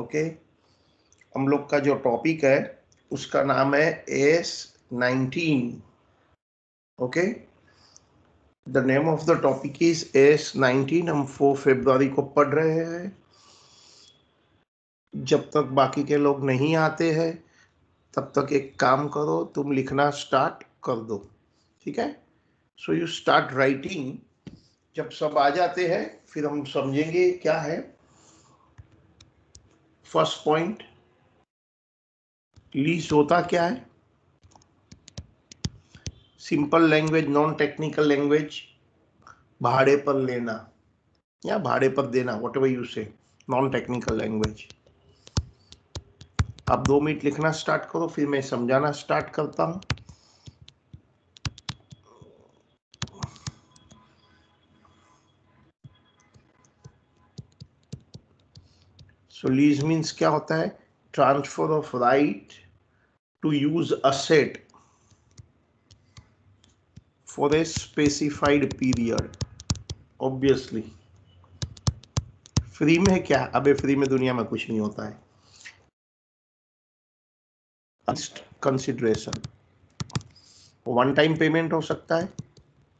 Okay, हम लोग का जो टॉपिक है उसका नाम है AS 19. Okay, the name of the topic is AS 19. हम 4 फरवरी को पढ़ रहे हैं. जब तक बाकी के लोग नहीं आते हैं तब तक एक काम करो, तुम लिखना स्टार्ट कर दो. ठीक है, सो यू स्टार्ट राइटिंग. जब सब आ जाते हैं फिर हम समझेंगे क्या है. फर्स्ट पॉइंट, लीज होता क्या है. Simple language, non technical language, भाड़े पर लेना या भाड़े पर देना, whatever you say, non technical language. आप 2 मिनट लिखना स्टार्ट करो, फिर मैं समझाना स्टार्ट करता हूं. सो लीज मीन्स क्या होता है? Transfer of right to use asset for a specified period. Obviously free में है क्या? अबे फ्री में दुनिया में कुछ नहीं होता है. कंसिडरेशन, वन टाइम पेमेंट हो सकता है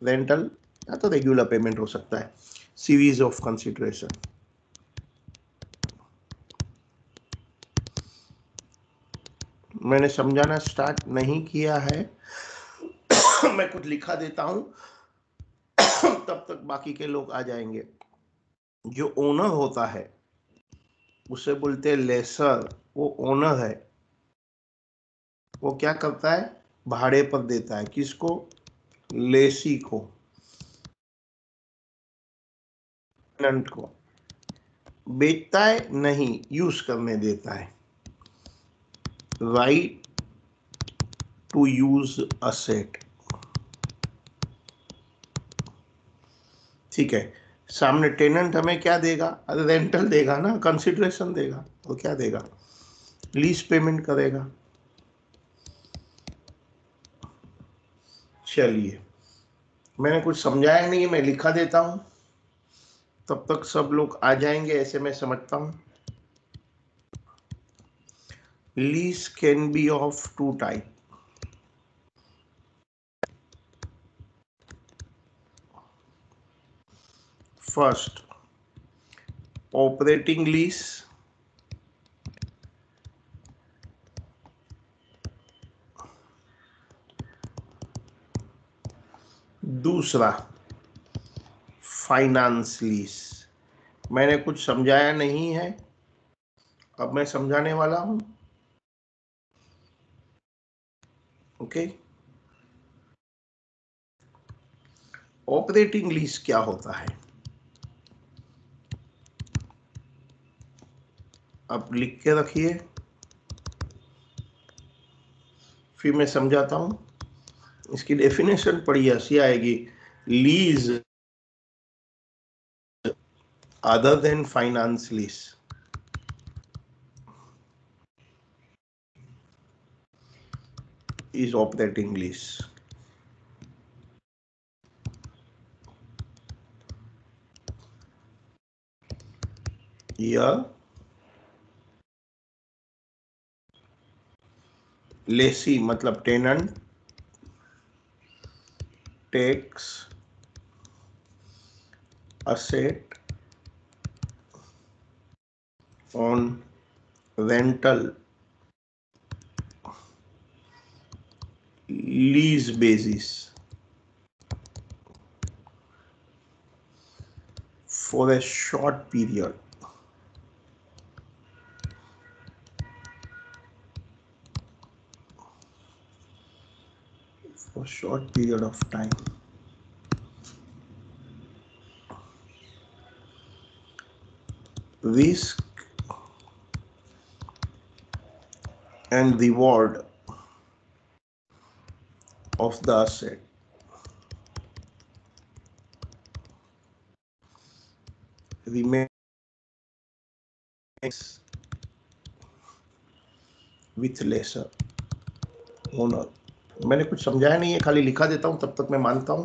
रेंटल, या तो रेगुलर पेमेंट हो सकता है. Series of consideration. मैंने समझाना स्टार्ट नहीं किया है. मैं कुछ लिखा देता हूं तब तक बाकी के लोग आ जाएंगे. जो ओनर होता है उसे बोलते हैं लेसर. वो ओनर है, वो क्या करता है? भाड़े पर देता है. किसको? लेसी को, टेनेंट को. बेचता है नहीं, यूज करने देता है. Right to use asset. ठीक है, सामने टेनेंट हमें क्या देगा? अरे रेंटल देगा ना, कंसिडरेशन देगा. तो क्या देगा? लीज पेमेंट करेगा. चलिए, मैंने कुछ समझाया नहीं है, मैं लिखा देता हूं तब तक सब लोग आ जाएंगे, ऐसे मैं समझता हूं. Lease can be of 2 type. First, operating lease . दूसरा फाइनेंस लीज. मैंने कुछ समझाया नहीं है, अब मैं समझाने वाला हूं. ओके, ऑपरेटिंग लीज क्या होता है? अब लिख के रखिए, फिर मैं समझाता हूं. इसकी डेफिनेशन पढ़ी ऐसी आएगी, lease other than finance lease. Is operating lease. या लेसी मतलब tenant takes asset on rental lease basis for a short period. Short period of time. Risk and reward of the asset. Remains with lesser owner. मैंने कुछ समझाया नहीं है, खाली लिखा देता हूं तब तक मैं मानता हूं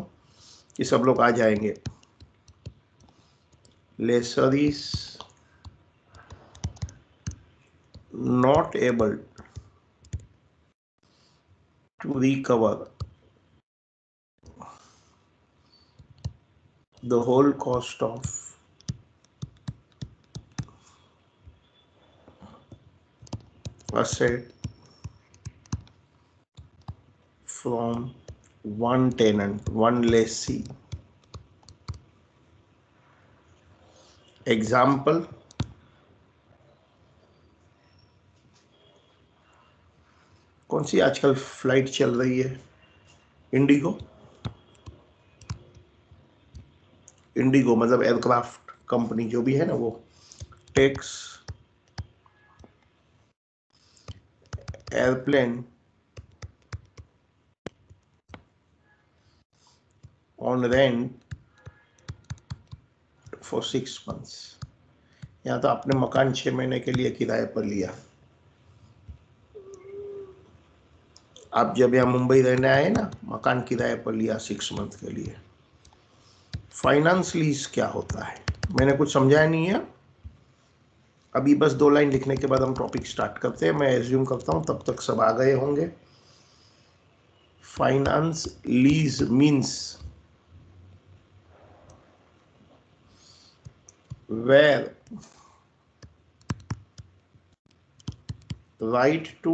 कि सब लोग आ जाएंगे. Lessor is not able to recover the whole cost of asset from one tenant, one lessee. Example, कौन सी आजकल फ्लाइट चल रही है? इंडिगो। इंडिगो मतलब एयरक्राफ्ट कंपनी जो भी है ना, वो takes airplane on rent for 6 months। यहाँ तो आपने मकान 6 महीने के लिए किराए पर लिया। आप जब यहाँ मुंबई रहने आए ना, मकान किराए पर लिया 6 मंथ के लिए। फाइनेंस लीज क्या होता है? मैंने कुछ समझाया नहीं है अभी, बस 2 लाइन लिखने के बाद हम टॉपिक स्टार्ट करते हैं। मैं एज्यूम करता हूँ तब तक सब आ गए होंगे। Finance lease means where right to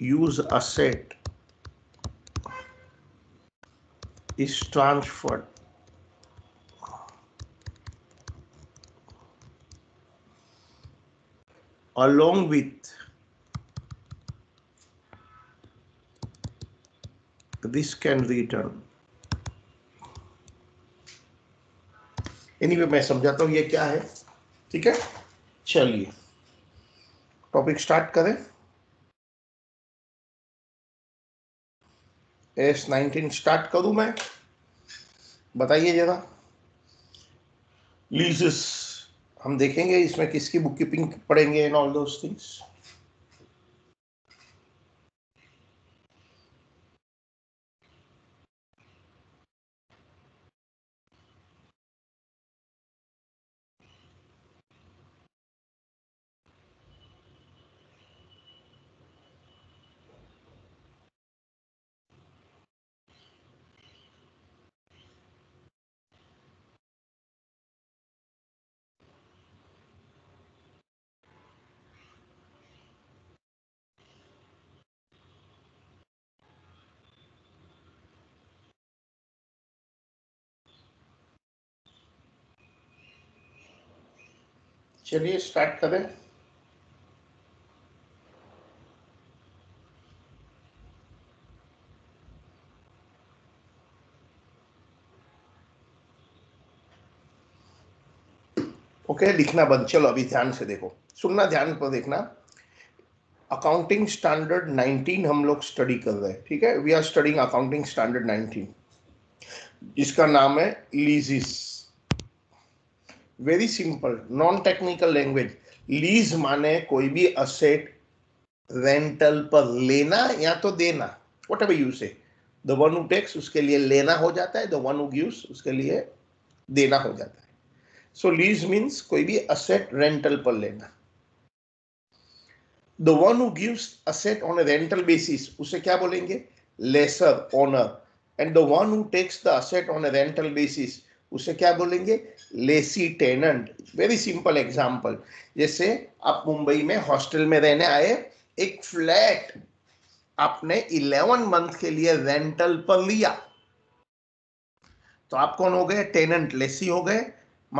use asset is transferred along with risk and return। Anyway मैं समझाता हूँ ये क्या है, ठीक है। चलिए टॉपिक स्टार्ट करें। S19 स्टार्ट करूँ मैं? बताइए जरा। लीजेस हम देखेंगे, इसमें किसकी बुक कीपिंग पढ़ेंगे एंड ऑल दोस थिंग्स। चलिए स्टार्ट करें। ओके, लिखना बंद। चलो अभी ध्यान से देखो, सुनना, ध्यान पर देखना। अकाउंटिंग स्टैंडर्ड 19 हम लोग स्टडी कर रहे हैं, ठीक है। We are studying accounting standard 19, जिसका नाम है leases. Very simple, non technical language. Lease माने कोई भी असेट रेंटल पर लेना या तो देना, whatever you say. The one who takes उसके लिए लेना हो जाता है, द वन हू गिव्स उसके लिए देना हो जाता है। सो लीज मीन्स कोई भी असेट रेंटल पर लेना। The one who gives asset on rental basis उसे क्या बोलेंगे? Lessor owner. And the one who takes the asset on rental basis उसे क्या बोलेंगे? Lessee tenant. Very simple example, जैसे आप मुंबई में हॉस्टल में रहने आए, एक फ्लैट आपने 11 मंथ के लिए रेंटल पर लिया, तो आप कौन हो गए? टेनेंट, लेसी हो गए।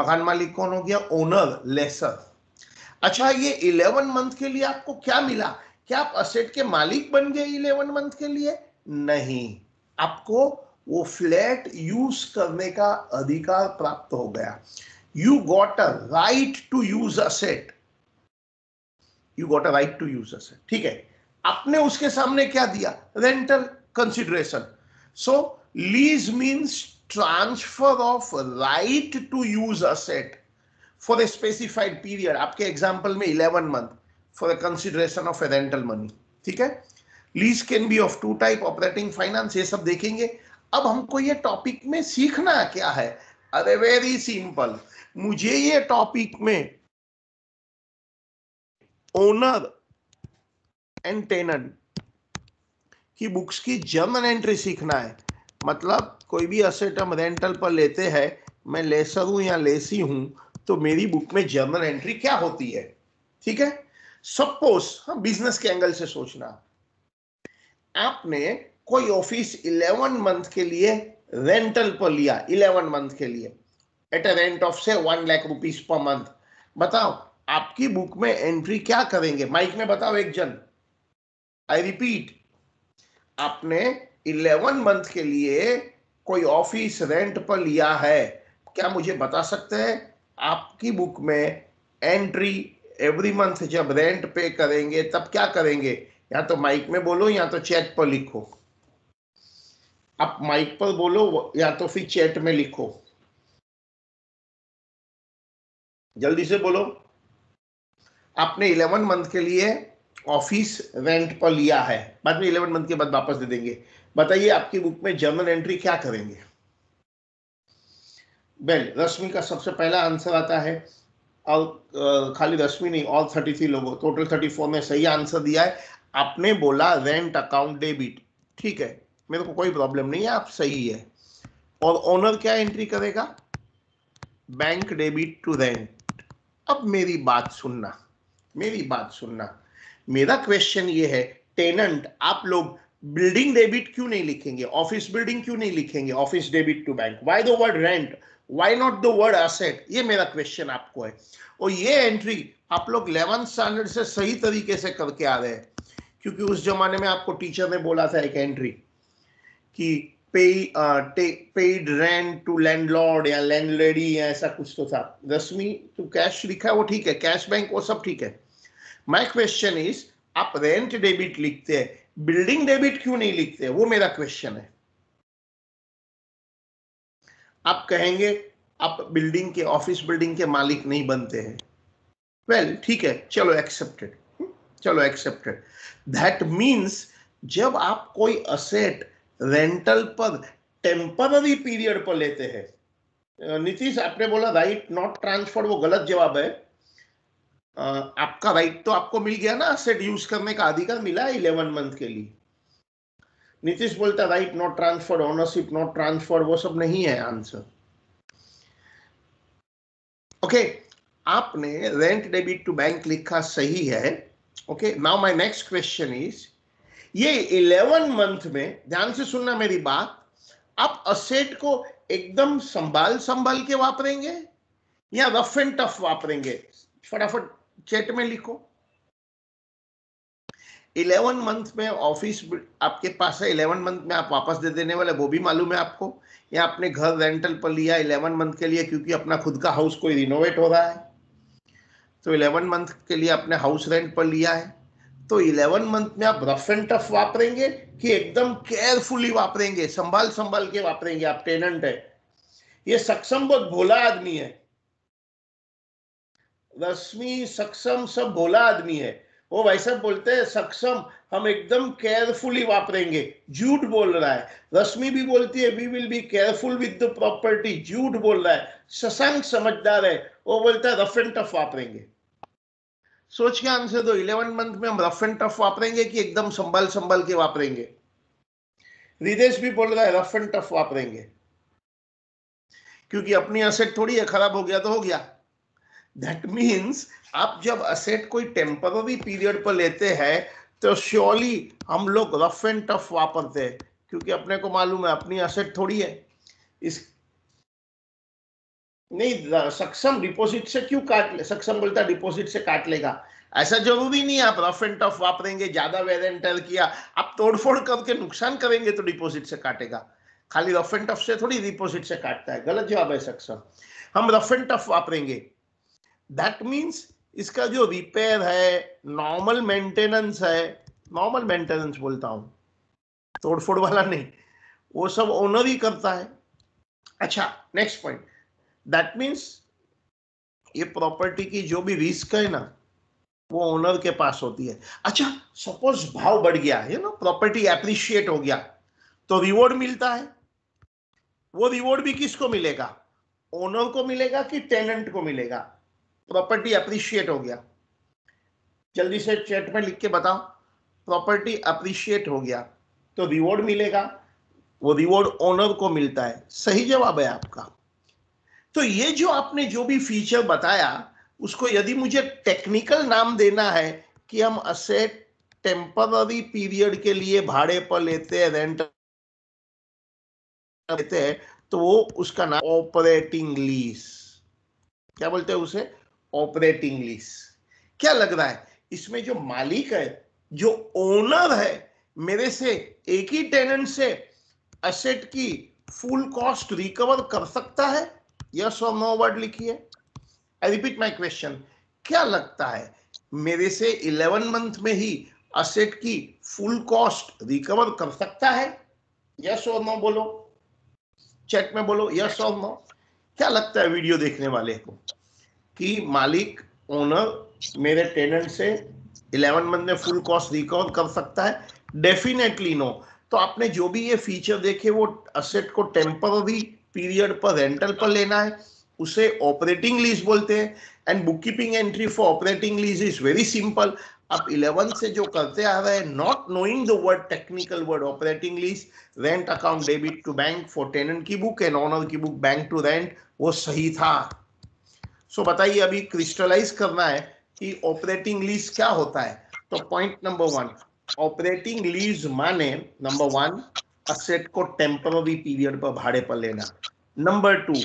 मकान मालिक कौन हो गया? Owner, lessor. अच्छा, ये 11 मंथ के लिए आपको क्या मिला? क्या आप असेट के मालिक बन गए 11 मंथ के लिए? नहीं, आपको वो फ्लैट यूज करने का अधिकार प्राप्त हो गया। You got a right to use asset, you got a right to use asset, ठीक है। आपने उसके सामने क्या दिया? Rental consideration. So lease means transfer of right to use asset for a specified period, आपके एग्जाम्पल में 11 month, for a consideration of a rental money, ठीक है। Lease can be of 2 type, operating, finance, ये सब देखेंगे। अब हमको ये टॉपिक में सीखना क्या है? अरे वेरी सिंपल, मुझे ये टॉपिक में owner and tenant की बुक्स की जर्मन एंट्री सीखना है। मतलब कोई भी असेट हम रेंटल पर लेते हैं, मैं लेसर हूं या लेसी हूं, तो मेरी बुक में जर्मन एंट्री क्या होती है, ठीक है। सपोज हम बिजनेस के एंगल से सोचना, आपने कोई ऑफिस 11 मंथ के लिए रेंटल पर लिया, 11 मंथ के लिए एट अ रेंट ऑफ से 1 लाख रुपीज पर मंथ। बताओ आपकी बुक में एंट्री क्या करेंगे, माइक में बताओ एक जन। आई रिपीट, आपने 11 मंथ के लिए कोई ऑफिस रेंट पर लिया है, क्या मुझे बता सकते हैं आपकी बुक में एंट्री एवरी मंथ जब रेंट पे करेंगे तब क्या करेंगे? या तो माइक में बोलो या तो चैट पर लिखो। आप माइक पर बोलो या तो फिर चैट में लिखो, जल्दी से बोलो। आपने 11 मंथ के लिए ऑफिस रेंट पर लिया है, बाद में 11 मंथ के बाद वापस दे देंगे। बताइए आपकी बुक में जर्नल एंट्री क्या करेंगे? वेल, रश्मि का सबसे पहला आंसर आता है, और खाली रश्मि नहीं और 33 लोगों, टोटल 34 में सही आंसर दिया है। आपने बोला रेंट अकाउंट डेबिट, ठीक है, मेरे को कोई प्रॉब्लम नहीं है, आप सही है। और ओनर क्या एंट्री करेगा? Bank debit to rent. अब मेरी बात सुनना, मेरा क्वेश्चन ये है, टेनेंट आप लोग बिल्डिंग डेबिट क्यों नहीं लिखेंगे, ऑफिस बिल्डिंग क्यों नहीं लिखेंगे, office debit to bank? Why the word rent, why not the word asset? ये मेरा क्वेश्चन आपको है। और ये एंट्री आप लोग 11th स्टैंडर्ड से सही तरीके से करके आ रहे हैं, क्योंकि उस जमाने में आपको टीचर ने बोला था एक एंट्री कि पेड रेंट टू लैंडलॉर्ड या लैंडलेडी या ऐसा कुछ तो था। रश्मि टू कैश लिखा है वो ठीक है, कैश बैंक वो सब ठीक है। माई क्वेश्चन इज, आप रेंट डेबिट लिखते हैं, बिल्डिंग डेबिट क्यों नहीं लिखते? वो मेरा क्वेश्चन है। आप कहेंगे आप बिल्डिंग के, ऑफिस बिल्डिंग के मालिक नहीं बनते हैं। वेल, ठीक है, चलो एक्सेप्टेड, चलो एक्सेप्टेड। दैट मीन्स जब आप कोई असेट रेंटल पर टेम्पररी पीरियड पर लेते हैं, नीतीश आपने बोला राइट नॉट ट्रांसफर, वो गलत जवाब है। आपका राइट तो आपको मिल गया ना, असेट यूज करने का अधिकार मिला 11 मंथ के लिए। नीतीश बोलता right not transfer, ownership not transfer, वो सब नहीं है आंसर। ओके, आपने रेंट डेबिट टू बैंक लिखा सही है। Okay, now my next question is, ये 11 मंथ में, ध्यान से सुनना मेरी बात, आप असेट को एकदम संभाल के वापरेंगे या रफ एंड टफ वापरेंगे? फटाफट चैट में लिखो। 11 मंथ में ऑफिस आपके पास है, 11 मंथ में आप वापस दे देने वाले, वो भी मालूम है आपको। या आपने घर रेंटल पर लिया 11 मंथ के लिए, क्योंकि अपना खुद का हाउस कोई रिनोवेट हो रहा है, तो 11 मंथ के लिए आपने हाउस रेंट पर लिया है। तो 11 मंथ में आप रफ एंड टफ वापरेंगे कि एकदम केयरफुली वापरेंगे, संभाल के वापरेंगे? आप टेनेंट है, ये सक्षम बहुत भोला आदमी है, रश्मि सक्षम सब भोला आदमी है। वो भाई साहब बोलते हैं सक्षम हम एकदम केयरफुली वापरेंगे, झूठ बोल रहा है। रश्मि भी बोलती है we will be careful with the property, झूठ बोल रहा है। शशांक समझदार है, वो बोलता है रफ एंड टफ वापरेंगे। सोच के आंसर दो, 11 मंथ में हम रफ एंड टफ वापरेंगे कि एकदम संभाल के वापरेंगे? रिदेश भी बोल रहा है रफ एंड टफ वापरेंगे, क्योंकि अपनी असेट थोड़ी है, खराब हो गया तो हो गया। That means आप जब असेट कोई टेम्पररी पीरियड पर लेते हैं तो श्योरली हम लोग रफ एंड टफ वापरते हैं, क्योंकि अपने को मालूम है अपनी असेट थोड़ी है। इस नहीं, सक्षम डिपॉजिट से क्यों काट ले, सक्षम बोलता डिपॉजिट से काट लेगा। ऐसा जरूरी नहीं आप रफ एंड टफ वापरेंगे, ज्यादा वेर एंड टेयर किया, आप तोड़फोड़ करके नुकसान करेंगे तो डिपॉजिट से काटेगा। खाली रफ एंड टफ से थोड़ी डिपॉजिट से काटता है, गलत जवाब है सक्षम। हम रफ एंड टफ वापरेंगे, दैट मीन्स इसका जो रिपेयर है, नॉर्मल मेंटेनेंस है, नॉर्मल मेंटेनेंस बोलता हूँ, तोड़फोड़ वाला नहीं, वो सब ओनर ही करता है। अच्छा, नेक्स्ट पॉइंट, दैट मीन्स ये प्रॉपर्टी की जो भी रिस्क है ना वो ओनर के पास होती है। अच्छा, सपोज भाव बढ़ गया है ना, प्रॉपर्टी एप्रिशिएट हो गया तो रिवॉर्ड मिलता है, वो रिवॉर्ड भी किसको मिलेगा, ओनर को मिलेगा कि टेनेंट को मिलेगा? प्रॉपर्टी एप्रिशिएट हो गया, जल्दी से चैट में लिख के बताओ। प्रॉपर्टी अप्रिशिएट हो गया तो रिवॉर्ड मिलेगा, वो रिवॉर्ड ओनर को मिलता है। सही जवाब है आपका। तो ये जो आपने जो भी फीचर बताया उसको यदि मुझे टेक्निकल नाम देना है कि हम असेट टेम्पररी पीरियड के लिए भाड़े पर लेते हैं, रेंट लेते हैं, तो वो उसका नाम ऑपरेटिंग लीज। क्या बोलते हैं उसे? Operating lease. क्या लग रहा है इसमें जो मालिक है, जो ओनर है, मेरे से एक ही टेनेंट से असेट की फुल कॉस्ट रिकवर कर सकता है? यस और नो वर्ड लिखिए। आई रिपीट माय क्वेश्चन, क्या लगता है मेरे से 11 मंथ में ही असेट की फुल कॉस्ट रिकवर कर सकता है? यस और नो बोलो, चैट में बोलो यस और नो। क्या लगता है वीडियो देखने वाले को कि मालिक ओनर मेरे टेनेंट से 11 मंथ में फुल कॉस्ट रिकवर कर सकता है? Definitely no. तो आपने जो भी ये फीचर देखे वो असेट को टेम्पररी पीरियड पर रेंटल पर लेना है, उसे ऑपरेटिंग लीज बोलते हैं। And bookkeeping entry for operating lease is very simple. आप 11 से जो करते आ रहे हैं, not knowing the word, technical word operating lease, rent account debit to bank for tenant की बुक एंड ऑनर की बुक बैंक टू रेंट, वो सही था। सो बताइए अभी क्रिस्टलाइज करना है कि ऑपरेटिंग लीज क्या होता है। तो पॉइंट नंबर 1, ऑपरेटिंग लीज माने नंबर 1 असेट को टेम्पररी पीरियड पर भाड़े पर लेना। Number 2,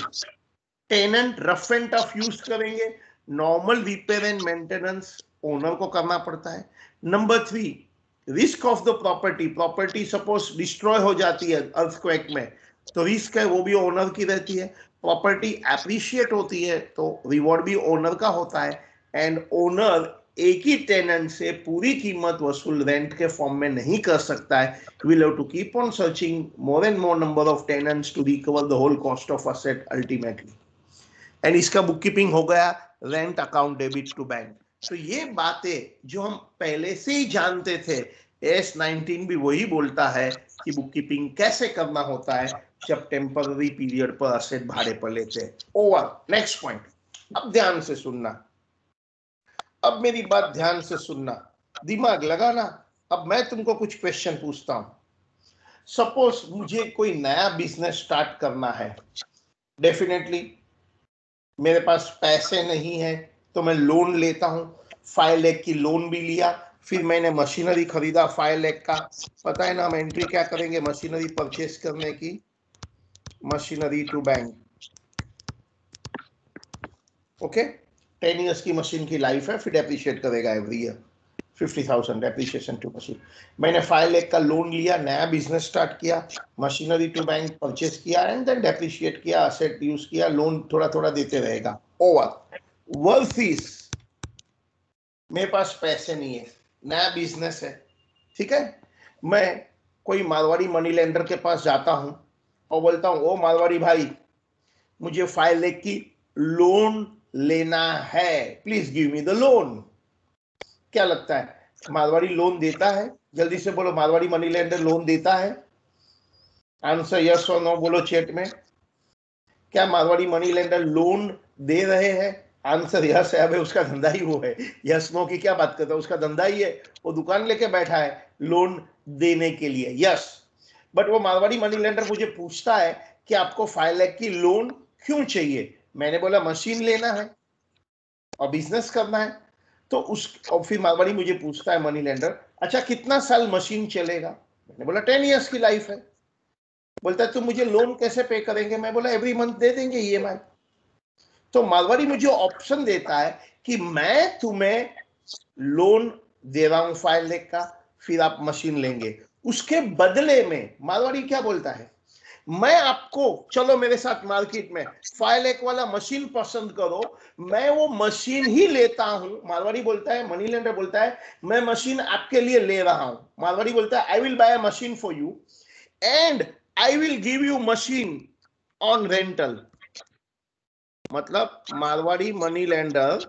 tenant rough and tough use करेंगे, normal repair and maintenance owner को करना पड़ता है। Number 3, risk of the property, property suppose destroy हो जाती है अर्थक्वेक में तो रिस्क है वो भी ओनर की रहती है। प्रॉपर्टी एप्रिशिएट होती है तो रिवॉर्ड भी ओनर का होता है। एंड ओनर एक ही टेनेंट से पूरी कीमत वसूल रेंट के फॉर्म में नहीं कर सकता है। Will have to keep on searching more and more number of tenants to recover the whole cost of asset ultimately. And इसका बुक कीपिंग हो गया rent account debit to bank. तो ये बातें जो हम पहले से ही जानते थे, एस 19 भी वही बोलता है कि बुक कीपिंग कैसे करना होता है जब टेम्पररी पीरियड पर असेट भाड़े पर लेते हैं। Over, next point. अब ध्यान से सुनना, अब मेरी बात ध्यान से सुनना, दिमाग लगाना। अब मैं तुमको कुछ क्वेश्चन पूछता हूं। सपोज मुझे कोई नया बिजनेस स्टार्ट करना है, डेफिनेटली मेरे पास पैसे नहीं है तो मैं लोन लेता हूं। 5 लाख की लोन भी लिया, फिर मैंने मशीनरी खरीदा 5 लाख का। पता है ना हम एंट्री क्या करेंगे मशीनरी परचेस करने की, machinery to bank. Okay, 10 years की मशीन की लाइफ है, फिर डेप्रिशिएट करेगा every year 50,000 depreciation to machine. मैंने 5 लाख का लोन लिया, नया बिजनेस स्टार्ट किया, मशीनरी टू बैंक परचेस किया एंड देन डेप्रिशिएट किया, असेट यूज किया, लोन थोड़ा थोड़ा देते रहेगा। ओवर, वर्सेस मेरे पास पैसे नहीं है, नया बिजनेस है, ठीक है, मैं कोई मारवाड़ी मनी लेंडर के पास जाता हूँ और बोलता हूँ, ओ मारवाड़ी भाई मुझे 5 लाख की लोन लेना है, please give me the loan. क्या लगता है मारवाड़ी लोन देता है? जल्दी से बोलो, मारवाड़ी मनी लेंडर लोन देता है? आंसर यस और नो बोलो चैट में। क्या मारवाड़ी मनी लेंडर लोन दे रहे हैं? आंसर यस है। अबे उसका धंधा ही वो है, यस नो की क्या बात करता है, उसका धंधा ही है, वो दुकान लेके बैठा है लोन देने के लिए। यस, बट वो मारवाड़ी मनी लेंडर मुझे पूछता है कि आपको 5 लाख की लोन क्यों चाहिए? मैंने बोला मशीन लेना है और बिजनेस करना है। तो उस, और फिर मारवाड़ी मुझे पूछता है मनी लेंडर, अच्छा कितना साल मशीन चलेगा? मैंने बोला 10 ईयर्स की लाइफ है। बोलता है तुम मुझे लोन कैसे पे करेंगे? मैं बोला एवरी मंथ दे देंगे EMI। तो मारवाड़ी मुझे ऑप्शन देता है कि मैं तुम्हें लोन दे रहा हूं 5 लाख का, फिर आप मशीन लेंगे, उसके बदले में मारवाड़ी क्या बोलता है, मैं आपको, चलो मेरे साथ मार्केट में 5 लाख वाला मशीन पसंद करो, मैं वो मशीन ही लेता हूं। मारवाड़ी बोलता है, मनी लेंडर बोलता है मैं मशीन आपके लिए ले रहा हूं। मारवाड़ी बोलता है I will buy a machine for you and I will give you machine on rental. मतलब मारवाड़ी मनी लेंडर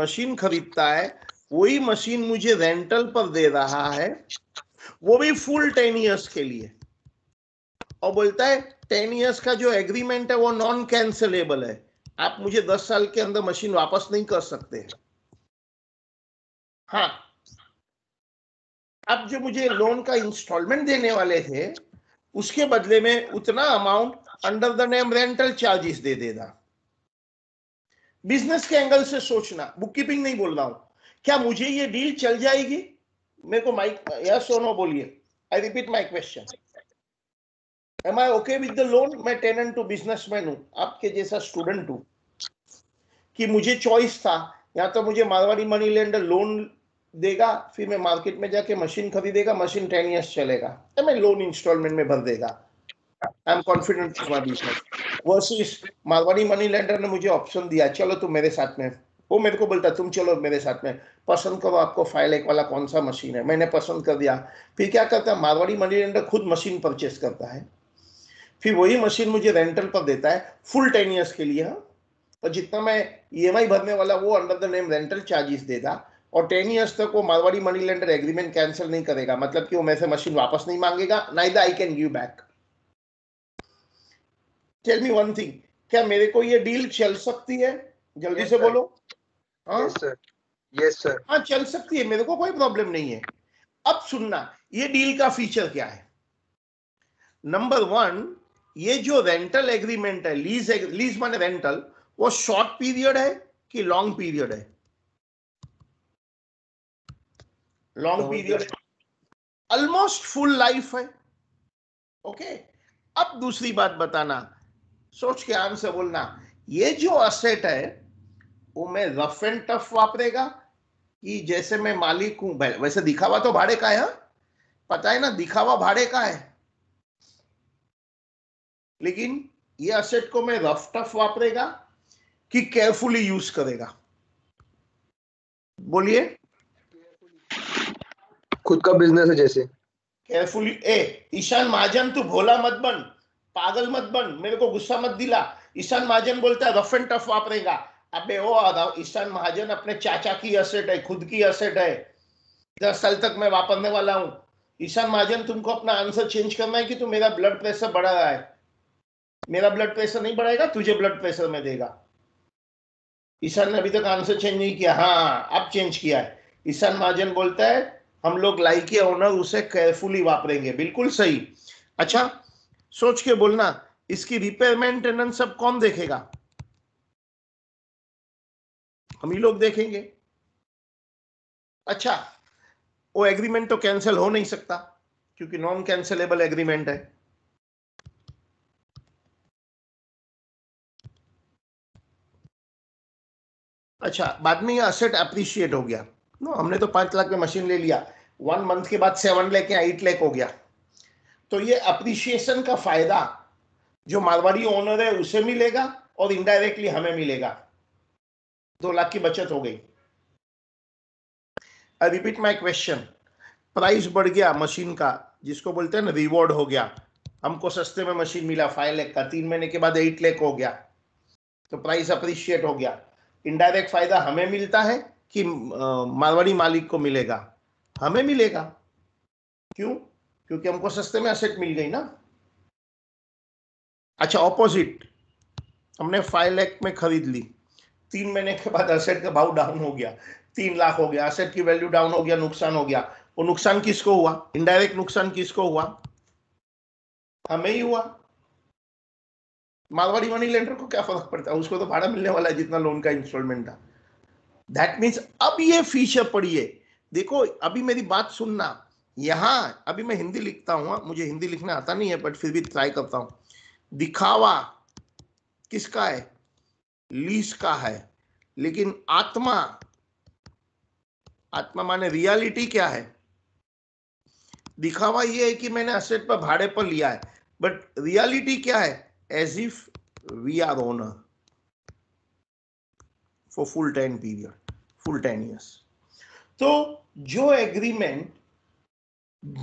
मशीन खरीदता है, वही मशीन मुझे रेंटल पर दे रहा है, वो भी फुल 10 ईयर्स के लिए, और बोलता है 10 ईयर्स का जो एग्रीमेंट है वो नॉन कैंसिलेबल है, आप मुझे 10 साल के अंदर मशीन वापस नहीं कर सकते। हाँ, अब जो मुझे लोन का इंस्टॉलमेंट देने वाले थे उसके बदले में उतना amount under the name rental charges दे देना। बिजनेस के एंगल से सोचना, बुककीपिंग नहीं बोल रहा हूं। क्या मुझे ये डील चल जाएगी? मेरे को माइक या सोनो बोलिए। I repeat my question, am I okay with the loan? मैं टेनेंट टू बिजनेसमैन हूं, आपके जैसा स्टूडेंट हूं, कि मुझे चॉइस था या तो मुझे मारवाड़ी मनी लेंडर लोन देगा, फिर मैं मार्केट में जाके मशीन खरीदेगा, मशीन 10 ईयर्स चलेगा, तो मैं लोन इंस्टॉलमेंट में भर देगा, I am confident for my business, versus Marwari money lender ने मुझे ऑप्शन दिया, चलो तुम मेरे साथ में। वो मेरे को बोलता तुम चलो मेरे साथ में, पसंद करो आपको फाइल एक वाला कौन सा मशीन है, मैंने पसंद कर दिया। फिर क्या करता है, मारवाड़ी मनी लेंडर खुद मशीन परचेस करता है, फिर वही मशीन मुझे रेंटल पर देता है फुल 10 ईयर्स के लिए। और जितना मैं EMI भरने वाला वो under the name rental charges देगा, और 10 ईयर्स तक वो Marwari money lender agreement cancel नहीं करेगा, मतलब कि वो मेरे से मशीन वापस नहीं मांगेगा, neither I can give back. Tell me one thing, क्या मेरे को ये डील चल सकती है? जल्दी से बोलो। हाँ सर, हाँ चल सकती है, मेरे को कोई प्रॉब्लम नहीं है। अब सुनना, ये डील का फीचर क्या है। नंबर 1, ये जो रेंटल एग्रीमेंट है, लीज माने रेंटल, वो शॉर्ट पीरियड है कि लॉन्ग पीरियड है? Long period, almost full life है। ओके, अब दूसरी बात बताना, सोच के आराम से बोलना, ये जो असेट है वो मैं रफ एंड टफ वापरेगा कि जैसे मैं मालिक हूं, वैसे दिखावा तो भाड़े का है। हा? पता है ना, दिखावा भाड़े का है, लेकिन ये असेट को मैं रफ टफ वापरेगा कि केयरफुली यूज करेगा? बोलिए। खुद का बिजनेस है जैसे, केयरफुली। ए ईशान महाजन, तू भोला मत बन, पागल मत बन, मेरे को गुस्सा मत दिला। ईशान महाजन बोलता है रफ एंड टफ वापरेगा। अबे ओ ईशान महाजन अपने चाचा की असेट है, खुद की असेट है, 10 साल तक मैं वापरने वाला हूँ। ईशान महाजन, तुमको अपना आंसर चेंज करना है कि तू मेरा ब्लड प्रेशर बढ़ा रहा है। मेरा ब्लड प्रेशर नहीं बढ़ाएगा, तुझे ब्लड प्रेशर में देगा। ईशान ने अभी तक आंसर चेंज नहीं किया। हाँ, अब चेंज किया है। ईशान महाजन बोलता है हम लोग लाइक ए ओनर उसे केयरफुली वापरेंगे। बिल्कुल सही। अच्छा सोच के बोलना, इसकी रिपेयर मेंटेनेंस सब कौन देखेगा? हम ही लोग देखेंगे। अच्छा, वो एग्रीमेंट तो कैंसिल हो नहीं सकता क्योंकि नॉन कैंसिलेबल एग्रीमेंट है। अच्छा, बाद में ये असेट अप्रिशिएट हो गया। नो, हमने तो 5 लाख में मशीन ले लिया, 1 मंथ के बाद 7 लाख या 8 लाख हो गया। तो ये अप्रिशिएशन का फायदा जो मारवाड़ी ओनर है उसे मिलेगा और इनडायरेक्टली हमें मिलेगा। 2 लाख की बचत हो गई। I repeat my question, price बढ़ गया मशीन का, जिसको बोलते हैं ना रिवॉर्ड हो गया, हमको सस्ते में मशीन मिला 5 लाख का, 3 महीने के बाद 8 लाख हो गया, तो प्राइस अप्रिशिएट हो गया। इनडायरेक्ट फायदा हमें मिलता है कि मारवाड़ी मालिक को मिलेगा? हमें मिलेगा। क्यों? क्योंकि हमको सस्ते में असेट मिल गई ना। अच्छा, ऑपोजिट, हमने 5 लाख में खरीद ली, 3 महीने के बाद असेट का भाव डाउन हो गया, 3 लाख हो गया, असेट की वैल्यू डाउन हो गया, नुकसान हो गया। वो नुकसान किसको हुआ? इनडायरेक्ट नुकसान किसको हुआ? हमें ही हुआ। मारवाड़ी मनी लेंडर को क्या फर्क पड़ता है, उसको तो भाड़ा मिलने वाला है जितना लोन का इंस्टॉलमेंट था। दैट मीन्स, अब ये फीचर पढ़िए। देखो, अभी मेरी बात सुनना, यहाँ अभी मैं हिंदी लिखता हूँ, मुझे हिंदी लिखना आता नहीं है बट फिर भी ट्राई करता हूँ। दिखावा किसका है? लीज का है। लेकिन आत्मा, आत्मा माने रियलिटी क्या है? दिखावा ये है कि मैंने असेट पर भाड़े पर लिया है, बट रियलिटी क्या है? As if we are owner for full time period, full 10 years. तो जो एग्रीमेंट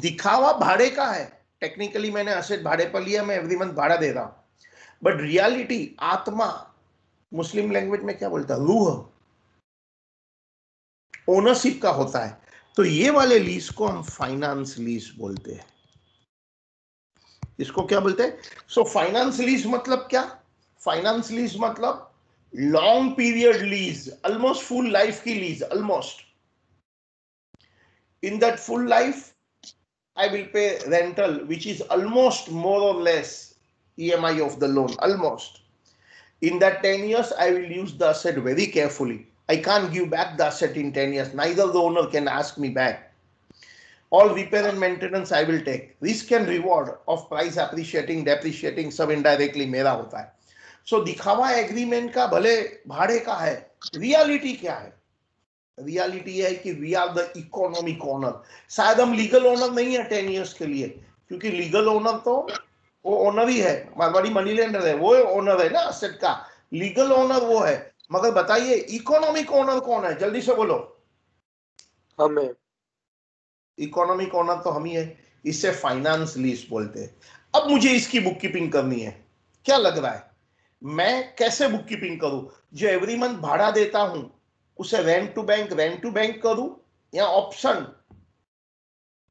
दिखावा भाड़े का है, टेक्निकली मैंने असेट भाड़े पर लिया, मैं एवरी मंथ भाड़ा दे रहा हूं, बट रियलिटी, आत्मा, मुस्लिम लैंग्वेज में क्या बोलता है? रूह, ओनरशिप का होता है। तो ये वाले लीज को हम फाइनेंस लीज बोलते हैं। इसको क्या बोलते हैं? सो फाइनेंस लीज मतलब क्या? फाइनेंस लीज मतलब long period lease, almost full life की lease, almost In that full life, I will pay rental, which is almost more or less EMI of the loan, almost. In that 10 years, I will use the asset very carefully. I can't give back the asset in 10 years. Neither the owner can ask me back. All repair and maintenance I will take. Risk and reward of price appreciating, depreciating, सब indirectly मेरा होता है. So दिखावा agreement का भले भाड़े का है. Reality क्या है? Reality है कि we are the economic owner. शायद हम legal owner नहीं है 10 years के लिए, क्योंकि legal owner तो वो owner ही है. मारवाड़ी मनी लेंडर है, वो owner है ना asset का. Legal owner वो है. मगर बताइए economic owner कौन है? जल्दी से बोलो. हमें इकोनॉमिक ओनर तो हम ही है. इससे फाइनेंस लीज बोलते हैं. अब मुझे इसकी बुक कीपिंग करनी है. क्या लग रहा है? मैं कैसे बुक कीपिंग करूं? जो एवरी मंथ भाड़ा देता हूं उसे रेंट टू बैंक करूं या ऑप्शन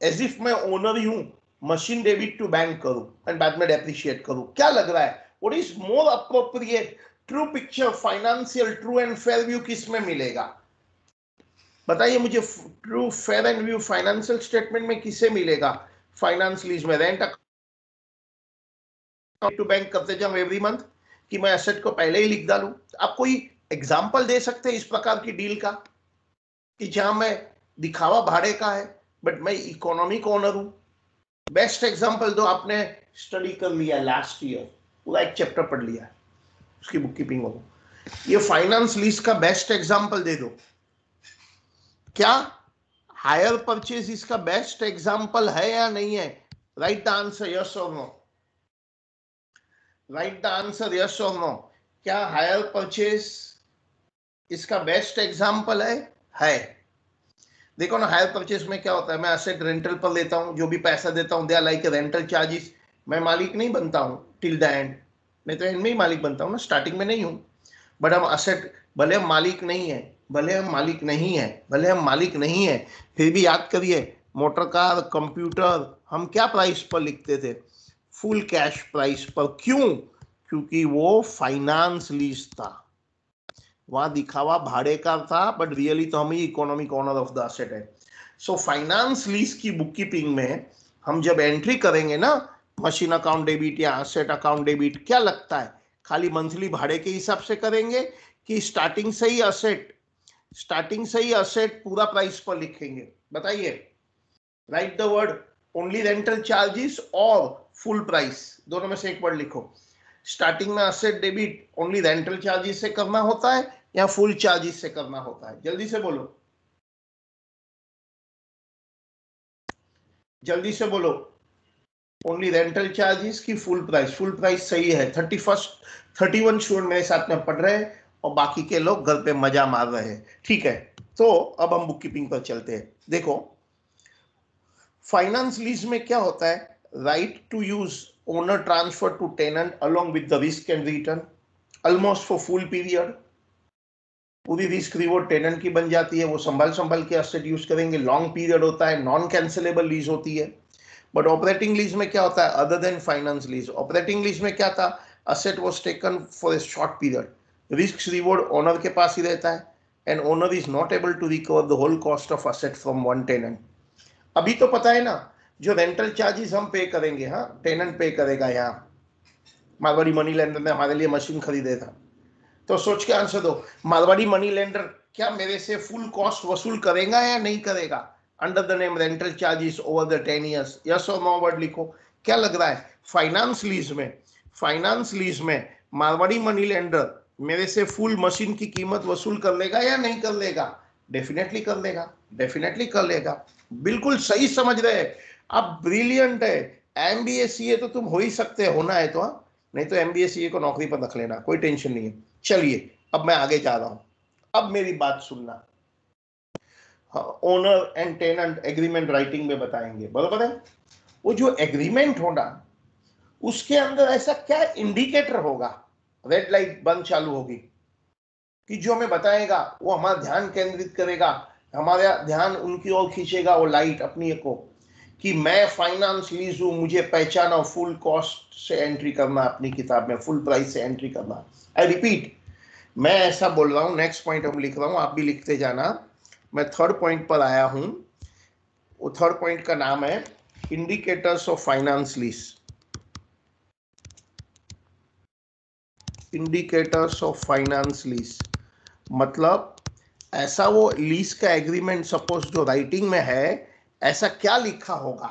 एज इफ मैं ओनर ही हूं मशीन डेबिट टू बैंक करूं एंड बाद में डेप्रिशिएट करूं. क्या लग रहा है? What is more appropriate? True picture financial true and fair view किस में मिलेगा? बताइए मुझे true fair and view financial statement में किसे मिलेगा? फाइनेंस लीज में रेंट टू बैंक करते जब एवरी मंथ कि मैं एसेट को पहले ही लिख डालूं. आप कोई एग्जांपल दे सकते हैं इस प्रकार की डील का कि जहां मैं दिखावा भाड़े का है बट मैं इकोनॉमिक ओनर हूं? बेस्ट एग्जांपल दो. आपने स्टडी कर लिया लास्ट ईयर, पूरा एक चैप्टर पढ़ लिया, उसकी बुक कीपिंग हो. ये फाइनेंस लीज का बेस्ट एग्जाम्पल दे दो. क्या हायर परचेज इसका बेस्ट एग्जाम्पल है या नहीं है? राइट द आंसर यस और no. Write the answer yes और नो. क्या हायर परचेज इसका बेस्ट एग्जाम्पल है? देखो ना हायर परचेज में क्या होता है, मैं एसेट रेंटल पर लेता हूं, जो भी पैसा देता हूं they are like rental charges. मैं मालिक नहीं बनता हूँ टिल द एंड. मैं तो एंड में ही मालिक बनता हूँ ना, स्टार्टिंग में नहीं हूँ. बट हम असेट भले हम मालिक नहीं है, भले हम मालिक नहीं है फिर भी याद करिए मोटर कार कंप्यूटर हम क्या प्राइस पर लिखते थे? फुल कैश प्राइस पर. क्यों? क्योंकि वो फाइनेंस लीज था. वहां दिखावा भाड़े का था बट रियली तो हम ही economic owner of the asset है. सो फाइनेंस लीज की बुक कीपिंग में हम जब एंट्री करेंगे ना मशीन अकाउंट डेबिट या एसेट अकाउंट डेबिट, क्या लगता है खाली मंथली भाड़े के हिसाब से करेंगे कि स्टार्टिंग से ही असेट पूरा प्राइस पर लिखेंगे? बताइए. Write the word only rental charges और फुल प्राइस, दोनों में से एक वर्ड लिखो. स्टार्टिंग में asset debit only rental charges से करना होता है या फुल चार्जेस से करना होता है? जल्दी से बोलो ओनली रेंटल चार्जेस की फुल प्राइस? फुल प्राइस सही है. 31 स्टूडेंट मेरे साथ में पढ़ रहे हैं और बाकी के लोग घर पे मजा मार रहे हैं. ठीक है, तो अब हम बुक कीपिंग पर चलते हैं. देखो फाइनेंस लीज में क्या होता है? Right to use owner transfer to tenant along with the risk and return almost for full period. पूरी रिस्क रिवॉर्ड टेनेंट की बन जाती है, वो संभल के एसेट यूज करेंगे. लॉन्ग पीरियड होता है, नॉन कैंसिलेबल लीज होती है. बट ऑपरेटिंग लीज में क्या होता है other than finance lease? Operating lease में क्या था? Asset was taken for a short period, risk reward owner के पास ही रहता है and owner is not able to recover the whole cost of asset from one tenant. अभी तो पता है ना जो रेंटल चार्जेस हम पे करेंगे, हाँ टेनेंट पे करेगा. यहाँ मारवाड़ी मनी लेंडर ने हमारे लिए मशीन खरीदे था, तो सोच के आंसर दो. मारवाड़ी मनी लेंडर क्या मेरे से फुल कॉस्ट वसूल करेगा या नहीं करेगा under the name rental charges over the 10 years? Yes और नो वर्ड लिखो. क्या लग रहा है फाइनेंस लीज में मारवाड़ी मनी लेंडर मेरे से फुल मशीन की कीमत वसूल कर लेगा या नहीं कर लेगा? डेफिनेटली कर लेगा. बिल्कुल सही समझ रहे हैं आप, ब्रिलियंट है. MBA CA तो तुम हो ही सकते हो, होना है तो हाँ, नहीं तो MBA CA को नौकरी पर रख लेना, कोई टेंशन नहीं है. चलिए अब मैं आगे जा रहा हूँ, अब मेरी बात सुनना. Owner and tenant agreement writing में बताएंगे, बराबर है? वो जो एग्रीमेंट होना उसके अंदर ऐसा क्या इंडिकेटर होगा, रेड लाइट बंद चालू होगी कि जो हमें बताएगा वो हमारा ध्यान केंद्रित करेगा, हमारा ध्यान उनकी ओर खींचेगा वो लाइट अपनी को कि मैं फाइनेंस लीज हूं, मुझे पहचानो. फुल कॉस्ट से एंट्री करना अपनी किताब में, फुल प्राइस से एंट्री करना. आई रिपीट, मैं ऐसा बोल रहा हूँ, नेक्स्ट पॉइंट हम लिख रहा हूँ, आप भी लिखते जाना. मैं थर्ड पॉइंट पर आया हूँ. वो थर्ड पॉइंट का नाम है indicators of finance lease. Indicators of finance lease मतलब ऐसा वो लीज का एग्रीमेंट सपोज जो राइटिंग में है ऐसा क्या लिखा होगा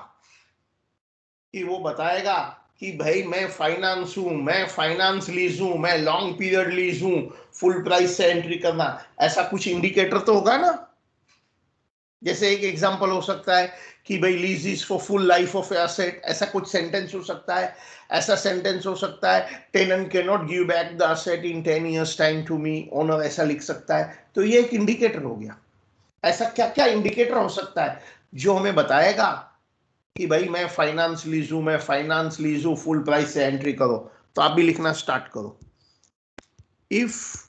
कि वो बताएगा कि भाई मैं फाइनेंस हूं, मैं फाइनेंस लीज हूं, मैं लॉन्ग पीरियड लीज हूं, फुल प्राइस से एंट्री करना, ऐसा कुछ इंडिकेटर तो होगा ना। जैसे एक एग्जांपल हो सकता है कि भाई lease is for full life of asset, ऐसा कुछ सेंटेंस हो सकता है। ऐसा सेंटेंस हो सकता है tenant can not give back the asset in 10 years time to me owner, ऐसा लिख सकता है। तो ये एक इंडिकेटर हो गया। ऐसा क्या क्या इंडिकेटर हो सकता है जो हमें बताएगा कि भाई मैं फाइनेंस लीज हूं, मैं फाइनेंस लीज हूं, फुल प्राइस से एंट्री करो। तो आप भी लिखना स्टार्ट करो। If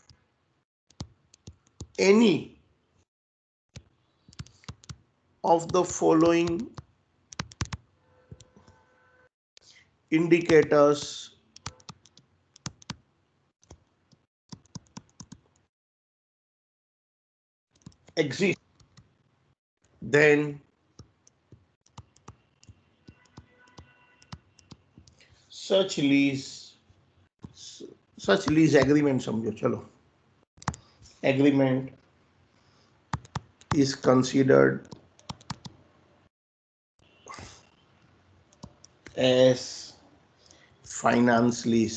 any of the following indicators exist, then such lease agreement समझो, चलो agreement is considered as finance lease।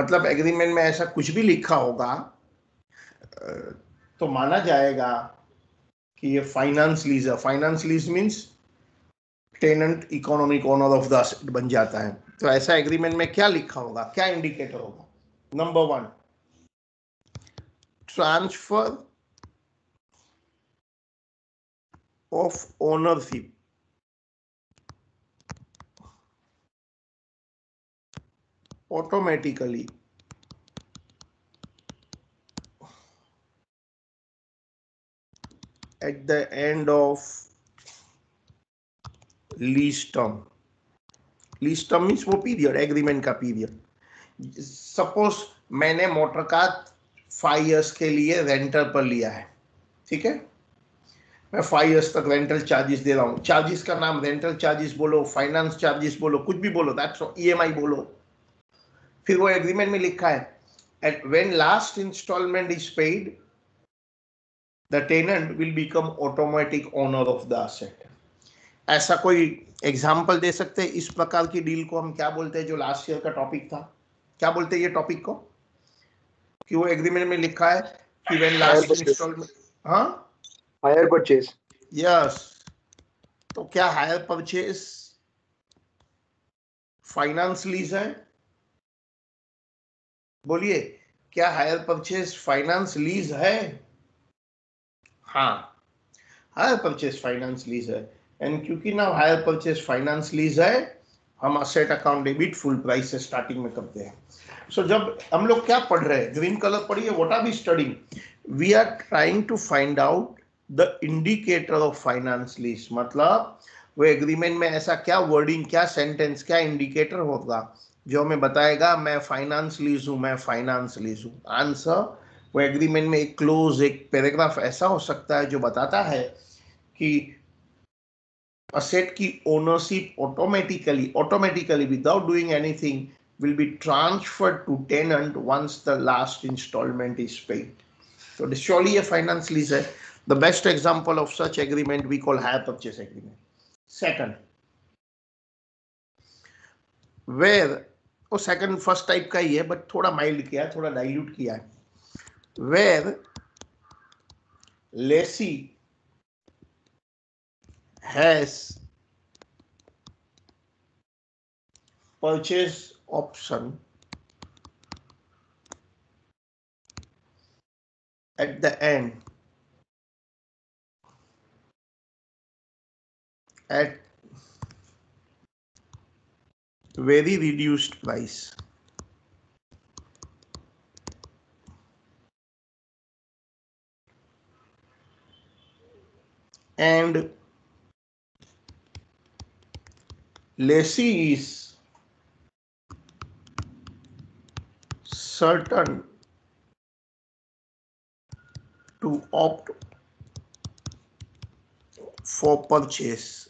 मतलब एग्रीमेंट में ऐसा कुछ भी लिखा होगा तो माना जाएगा कि ये फाइनेंस लीज है। Finance lease means tenant economic owner of the asset बन जाता है। तो ऐसा एग्रीमेंट में क्या लिखा होगा, क्या इंडिकेटर होगा? Number 1, transfer of ownership automatically at the end of lease term। lease term means वो period, agreement का period। Suppose मैंने मोटर का 5 years के लिए रेंटर पर लिया है, ठीक है, मैं 5 years तक रेंटल चार्जेस दे रहा हूँ। चार्जेस का नाम रेंटल चार्जेस बोलो, फाइनेंस चार्जेस बोलो, कुछ भी बोलो, दैट्स ईएमआई बोलो। फिर वो एग्रीमेंट में लिखा है at when last instalment is paid the tenant will become automatic owner of the asset. ऐसा कोई एग्जाम्पल दे सकते हैं? इस प्रकार की डील को हम क्या बोलते हैं, जो लास्ट ईयर का टॉपिक था, क्या बोलते हैं ये टॉपिक को, कि वो एग्रीमेंट में लिखा है कि व्हेन लास्ट इंस्टॉलमेंट, हाँ, हायर परचेज। यस, तो क्या हायर परचेज फाइनेंस लीज है? बोलिए, क्या हायर परचेज फाइनेंस लीज है? हाँ, हायर परचेज फाइनेंस लीज है। एंड क्योंकि ना हायर परचेज फाइनेंस लीज है, हम asset account debit full price से स्टार्टिंग में करते हैं। सो जब हम लोग क्या पढ़ रहे हैं, ग्रीन कलर पढ़िए, what are we studying, we are trying to find out the indicator of finance lease. मतलब वो एग्रीमेंट में ऐसा क्या वर्डिंग, क्या सेंटेंस, क्या इंडिकेटर होगा जो हमें बताएगा मैं फाइनेंस लीज हूं, मैं फाइनेंस लीज हूं। आंसर, वो एग्रीमेंट में एक क्लोज, एक पैराग्राफ ऐसा हो सकता है जो बताता है कि असेट की ownership automatically without doing anything will be transferred to tenant once the last instalment is paid. तो श्योरली ये फाइनेंस लीज है। The best example of such agreement we call hire purchase agreement. Second, where, oh second first type का ही है, but थोड़ा mild किया है, थोड़ा dilute किया है, where lessee has purchase option at the end at very reduced price and lessee is certain to opt for purchase.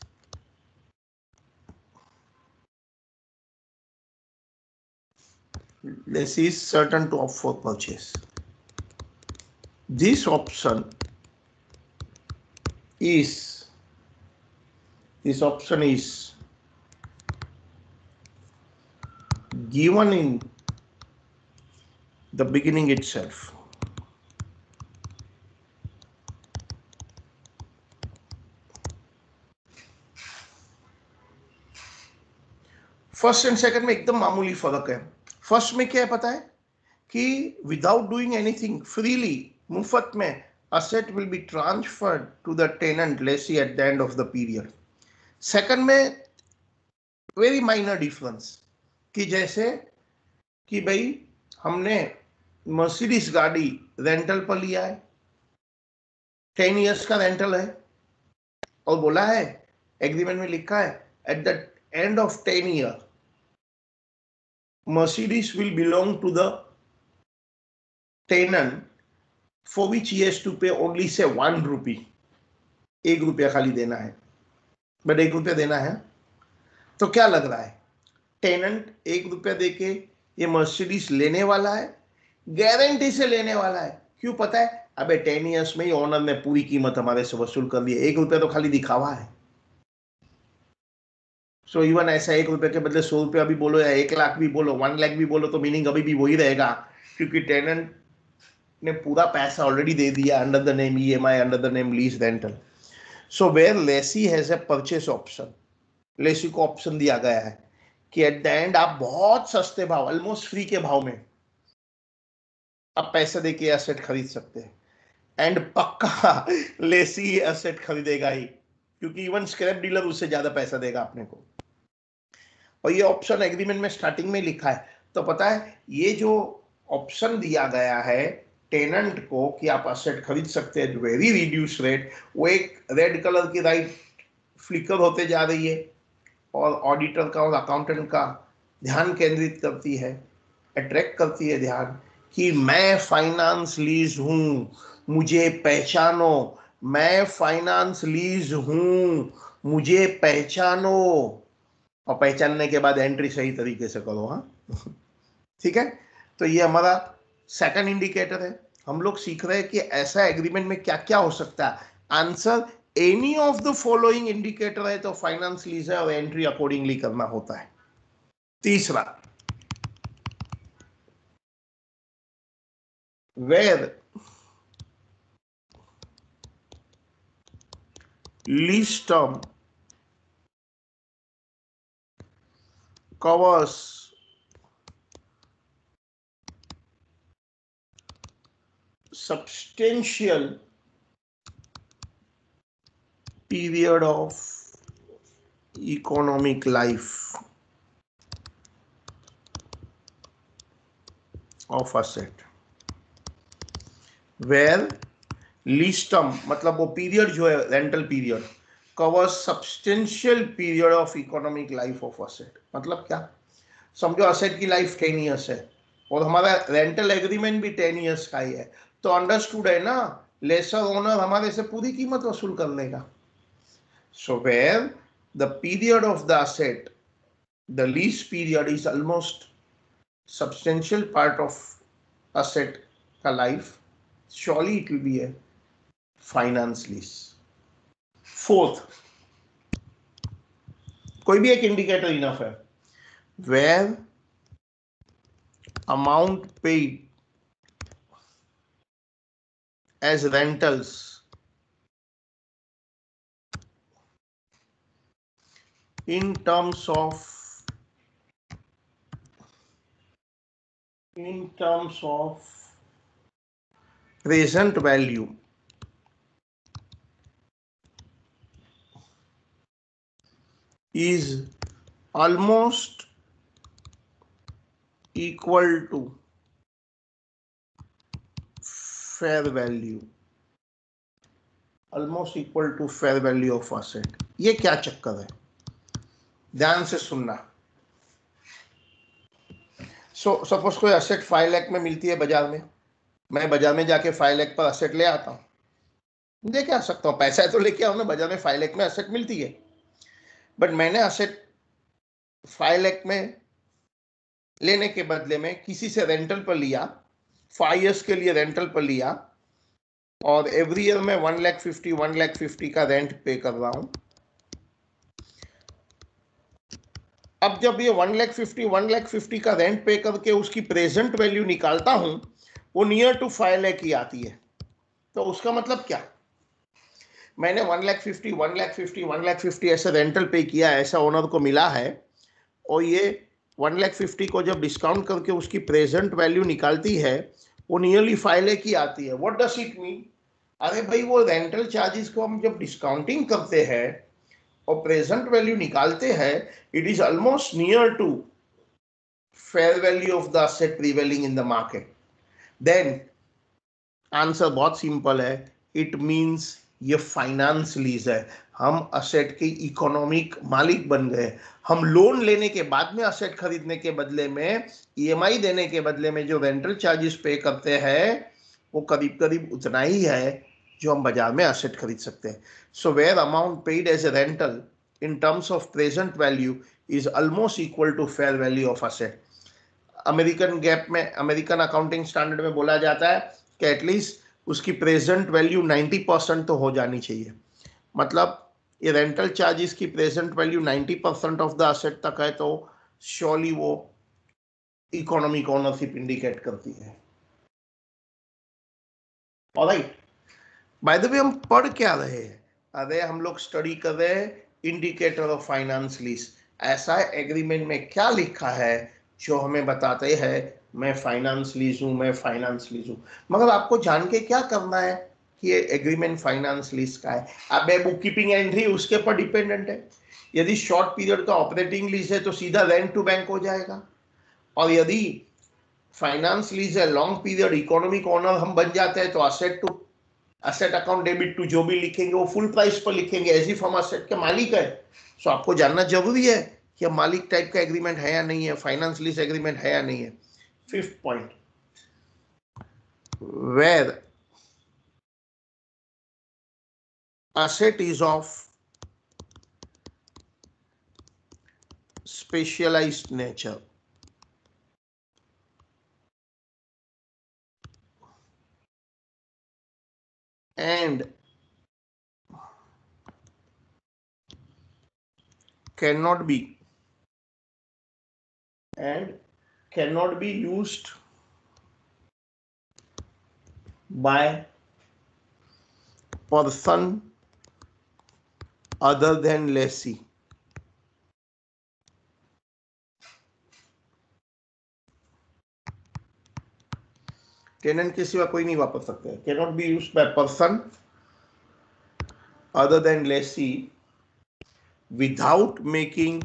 Less is certain to opt for purchase. This option is given in the beginning itself. First and second में एकदम मामूली फर्क है. First में क्या है पता है कि विदाउट डूइंग एनीथिंग फ्रीली मुफ्त में asset will be transferred to the tenant lessee at the end of the period. Second में वेरी माइनर डिफरेंस कि जैसे कि भाई हमने मर्सिडीज गाड़ी रेंटल पर लिया है, 10 इयर्स का रेंटल है और बोला है एग्रीमेंट में लिखा है at the end of 10 year Mercedes will belong to the tenant for which he has to pay only say 1 rupee. 1 रुपया खाली देना है, बट 1 रुपया देना है. तो क्या लग रहा है, टेनेंट 1 रुपया देके ये मर्सिडीज लेने वाला है, गारंटी से लेने वाला है. क्यों पता है, अबे 10 इयर्स में ही ओनर ने पूरी कीमत हमारे से वसूल कर दी है, 1 रुपया तो खाली दिखावा है. सो इवन ऐसा 1 रुपये के बदले 100 रुपया भी बोलो या 1 लाख भी बोलो, 1 लाख भी बोलो, तो मीनिंग अभी भी वही रहेगा क्योंकि टेनेंट ने पूरा पैसा ऑलरेडी दे दिया under the name EMI, under the name lease rental. So where lessee has a purchase option, lessee को ऑप्शन दिया गया है कि एट द एंड आप बहुत सस्ते भाव, ऑलमोस्ट फ्री के भाव में आप पैसे देके एसेट खरीद सकते हैं. एंड पक्का लेसी एसेट खरीदेगा ही क्योंकि इवन स्क्रैप डीलर उससे ज्यादा पैसा देगा अपने को. और ये ऑप्शन एग्रीमेंट में स्टार्टिंग में लिखा है. तो पता है ये जो ऑप्शन दिया गया है टेनेंट को कि आप एसेट खरीद सकते हैं वेरी रिड्यूस रेट, वो एक रेड कलर की लाइट फ्लिकर होते जा रही है और ऑडिटर का और अकाउंटेंट का ध्यान केंद्रित करती है, अट्रैक्ट करती है ध्यान कि मैं फाइनेंस लीज हूँ, मुझे पहचानो, मैं फाइनेंस लीज हूँ, मुझे पहचानो. और पहचानने के बाद एंट्री सही तरीके से करो. हाँ ठीक है. तो ये हमारा सेकंड इंडिकेटर है. हम लोग सीख रहे हैं कि ऐसा एग्रीमेंट में क्या क्या हो सकता है. Answer any of the following indicator है तो फाइनेंस लीज है और एंट्री अकॉर्डिंगली करना होता है. तीसरा, where lease term covers substantial period of economic life of asset, where lease term मतलब वो पीरियड जो है rental period covers substantial period of economic life of asset. मतलब क्या, समझो असेट की लाइफ 10 इयर्स है और हमारा रेंटल एग्रीमेंट भी 10 इयर्स का ही है. तो अंडरस्टूड है ना, लेसर ओनर हमारे से पूरी कीमत वसूल कर लेगा. So where the period of the asset, the lease period is almost substantial part of asset का life, surely it will be a finance lease. Fourth, कोई भी एक इंडिकेटर इनफ है. Where amount paid as rentals in terms of present value is almost equal to fair value, almost equal to fair value of asset. ये क्या चक्कर है, ध्यान से सुनना. सो सपोज कोई एसेट 5 लाख में मिलती है बाजार में मैं बाजार में जाके 5 लाख पर एसेट ले आता हूँ, लेके आ सकता हूँ, पैसा तो लेके आऊँ ना, बाजार में 5 लाख में एसेट मिलती है, बट मैंने एसेट 5 लाख में लेने के बदले में किसी से रेंटल पर लिया, 5 इयर्स के लिए रेंटल पर लिया, और एवरी ईयर मैं 1,50,000 का रेंट पे कर रहा हूँ। अब जब ये 1,50,000 का रेंट पे करके उसकी प्रेजेंट वैल्यू निकालता हूँ, वो नियर टू 5 लाख ही आती है। तो उसका मतलब क्या, मैंने 1,50,000 ऐसे रेंटल पे किया, ऐसा ओनर को मिला है, और ये 1,50,000 को जब डिस्काउंट करके उसकी प्रेजेंट वैल्यू निकालती है, वो नियरली 5 लाख ही आती है। What does it mean? अरे भाई, वो रेंटल चार्जेस को हम जब डिस्काउंटिंग करते हैं और प्रेजेंट वैल्यू निकालते हैं, it is almost near to fair value of the asset prevailing in the market. Then answer बहुत सिंपल है, इट मीन्स ये फाइनेंस लीज है, हम असेट के इकोनॉमिक मालिक बन गए। हम लोन लेने के बाद में असेट खरीदने के बदले में ईएमआई देने के बदले में जो रेंटल चार्जेस पे करते हैं वो करीब करीब उतना ही है जो हम बाजार में असेट खरीद सकते हैं। So where amount paid as a rental in terms of present value is almost equal to fair value of asset. American GAAP में, अमेरिकन अकाउंटिंग स्टैंडर्ड में बोला जाता है कि एटलीस्ट उसकी प्रेजेंट वैल्यू 90% तो हो जानी चाहिए। मतलब ये रेंटल चार्जेस की present value 90% of the asset तक है तो श्योरली वो इकोनॉमिक ओनरशिप इंडिकेट करती है। ऑलराइट, बाय द वे हम पढ़ क्या रहे हैं? अरे हम लोग स्टडी कर रहे हैं इंडिकेटर ऑफ फाइनेंस लीज। ऐसा एग्रीमेंट में क्या लिखा है जो हमें बताते हैं मैं फाइनेंस लीज हूँ, मैं फाइनेंस लीज हूँ। मगर आपको जान के क्या करना है कि ये एग्रीमेंट फाइनेंस लीज का है। अब बुक कीपिंग एंट्री उसके ऊपर डिपेंडेंट है। यदि शॉर्ट पीरियड का ऑपरेटिंग लीज है तो सीधा रेंट टू बैंक हो जाएगा, और यदि फाइनेंस लीज है लॉन्ग पीरियड इकोनॉमिक ओनर हम बन जाते हैं तो asset to asset account debit to जो भी लिखेंगे वो फुल प्राइस पर लिखेंगे, एज इफ हम असेट के मालिक है। सो आपको जानना जरूरी है कि मालिक टाइप का एग्रीमेंट है या नहीं है, फाइनेंस लीज एग्रीमेंट है या नहीं है। 5th point, where asset is of specialized nature. And cannot be used by person other than lessee. Tenant के सिवा कोई नहीं वापस सकते। cannot be used by person other than lessee without making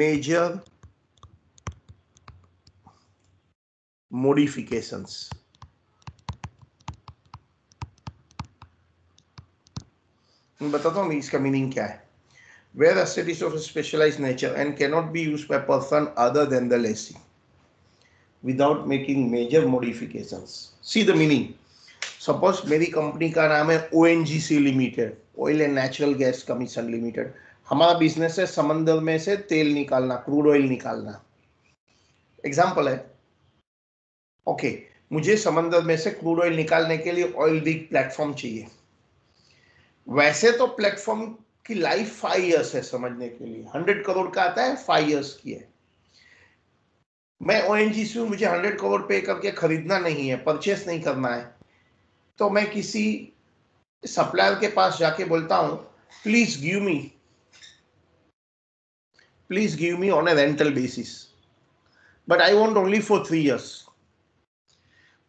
major modifications. बताता हूँ इसका मीनिंग क्या है। Where asset is of a specialized nature and cannot be used by person other than the lessee without making major modifications. See the meaning. Suppose मेरी company का नाम है ONGC Limited, Oil and Natural Gas Commission Limited. हमारा business है समंदर में से तेल निकालना, क्रूड ऑयल निकालना। एग्जाम्पल है। ओके, मुझे समंदर में से क्रूड ऑयल निकालने के लिए ऑयल रिग प्लेटफॉर्म चाहिए। वैसे तो प्लेटफॉर्म की लाइफ 5 इयर्स है, समझने के लिए 100 करोड़ का आता है, 5 इयर्स की है। मैं ओएनजीसी हूँ, मुझे 100 करोड़ पे करके खरीदना नहीं है, परचेस नहीं करना है, तो मैं किसी सप्लायर के पास जाके बोलता हूँ Please give me on a rental basis, but I want only for 3 years.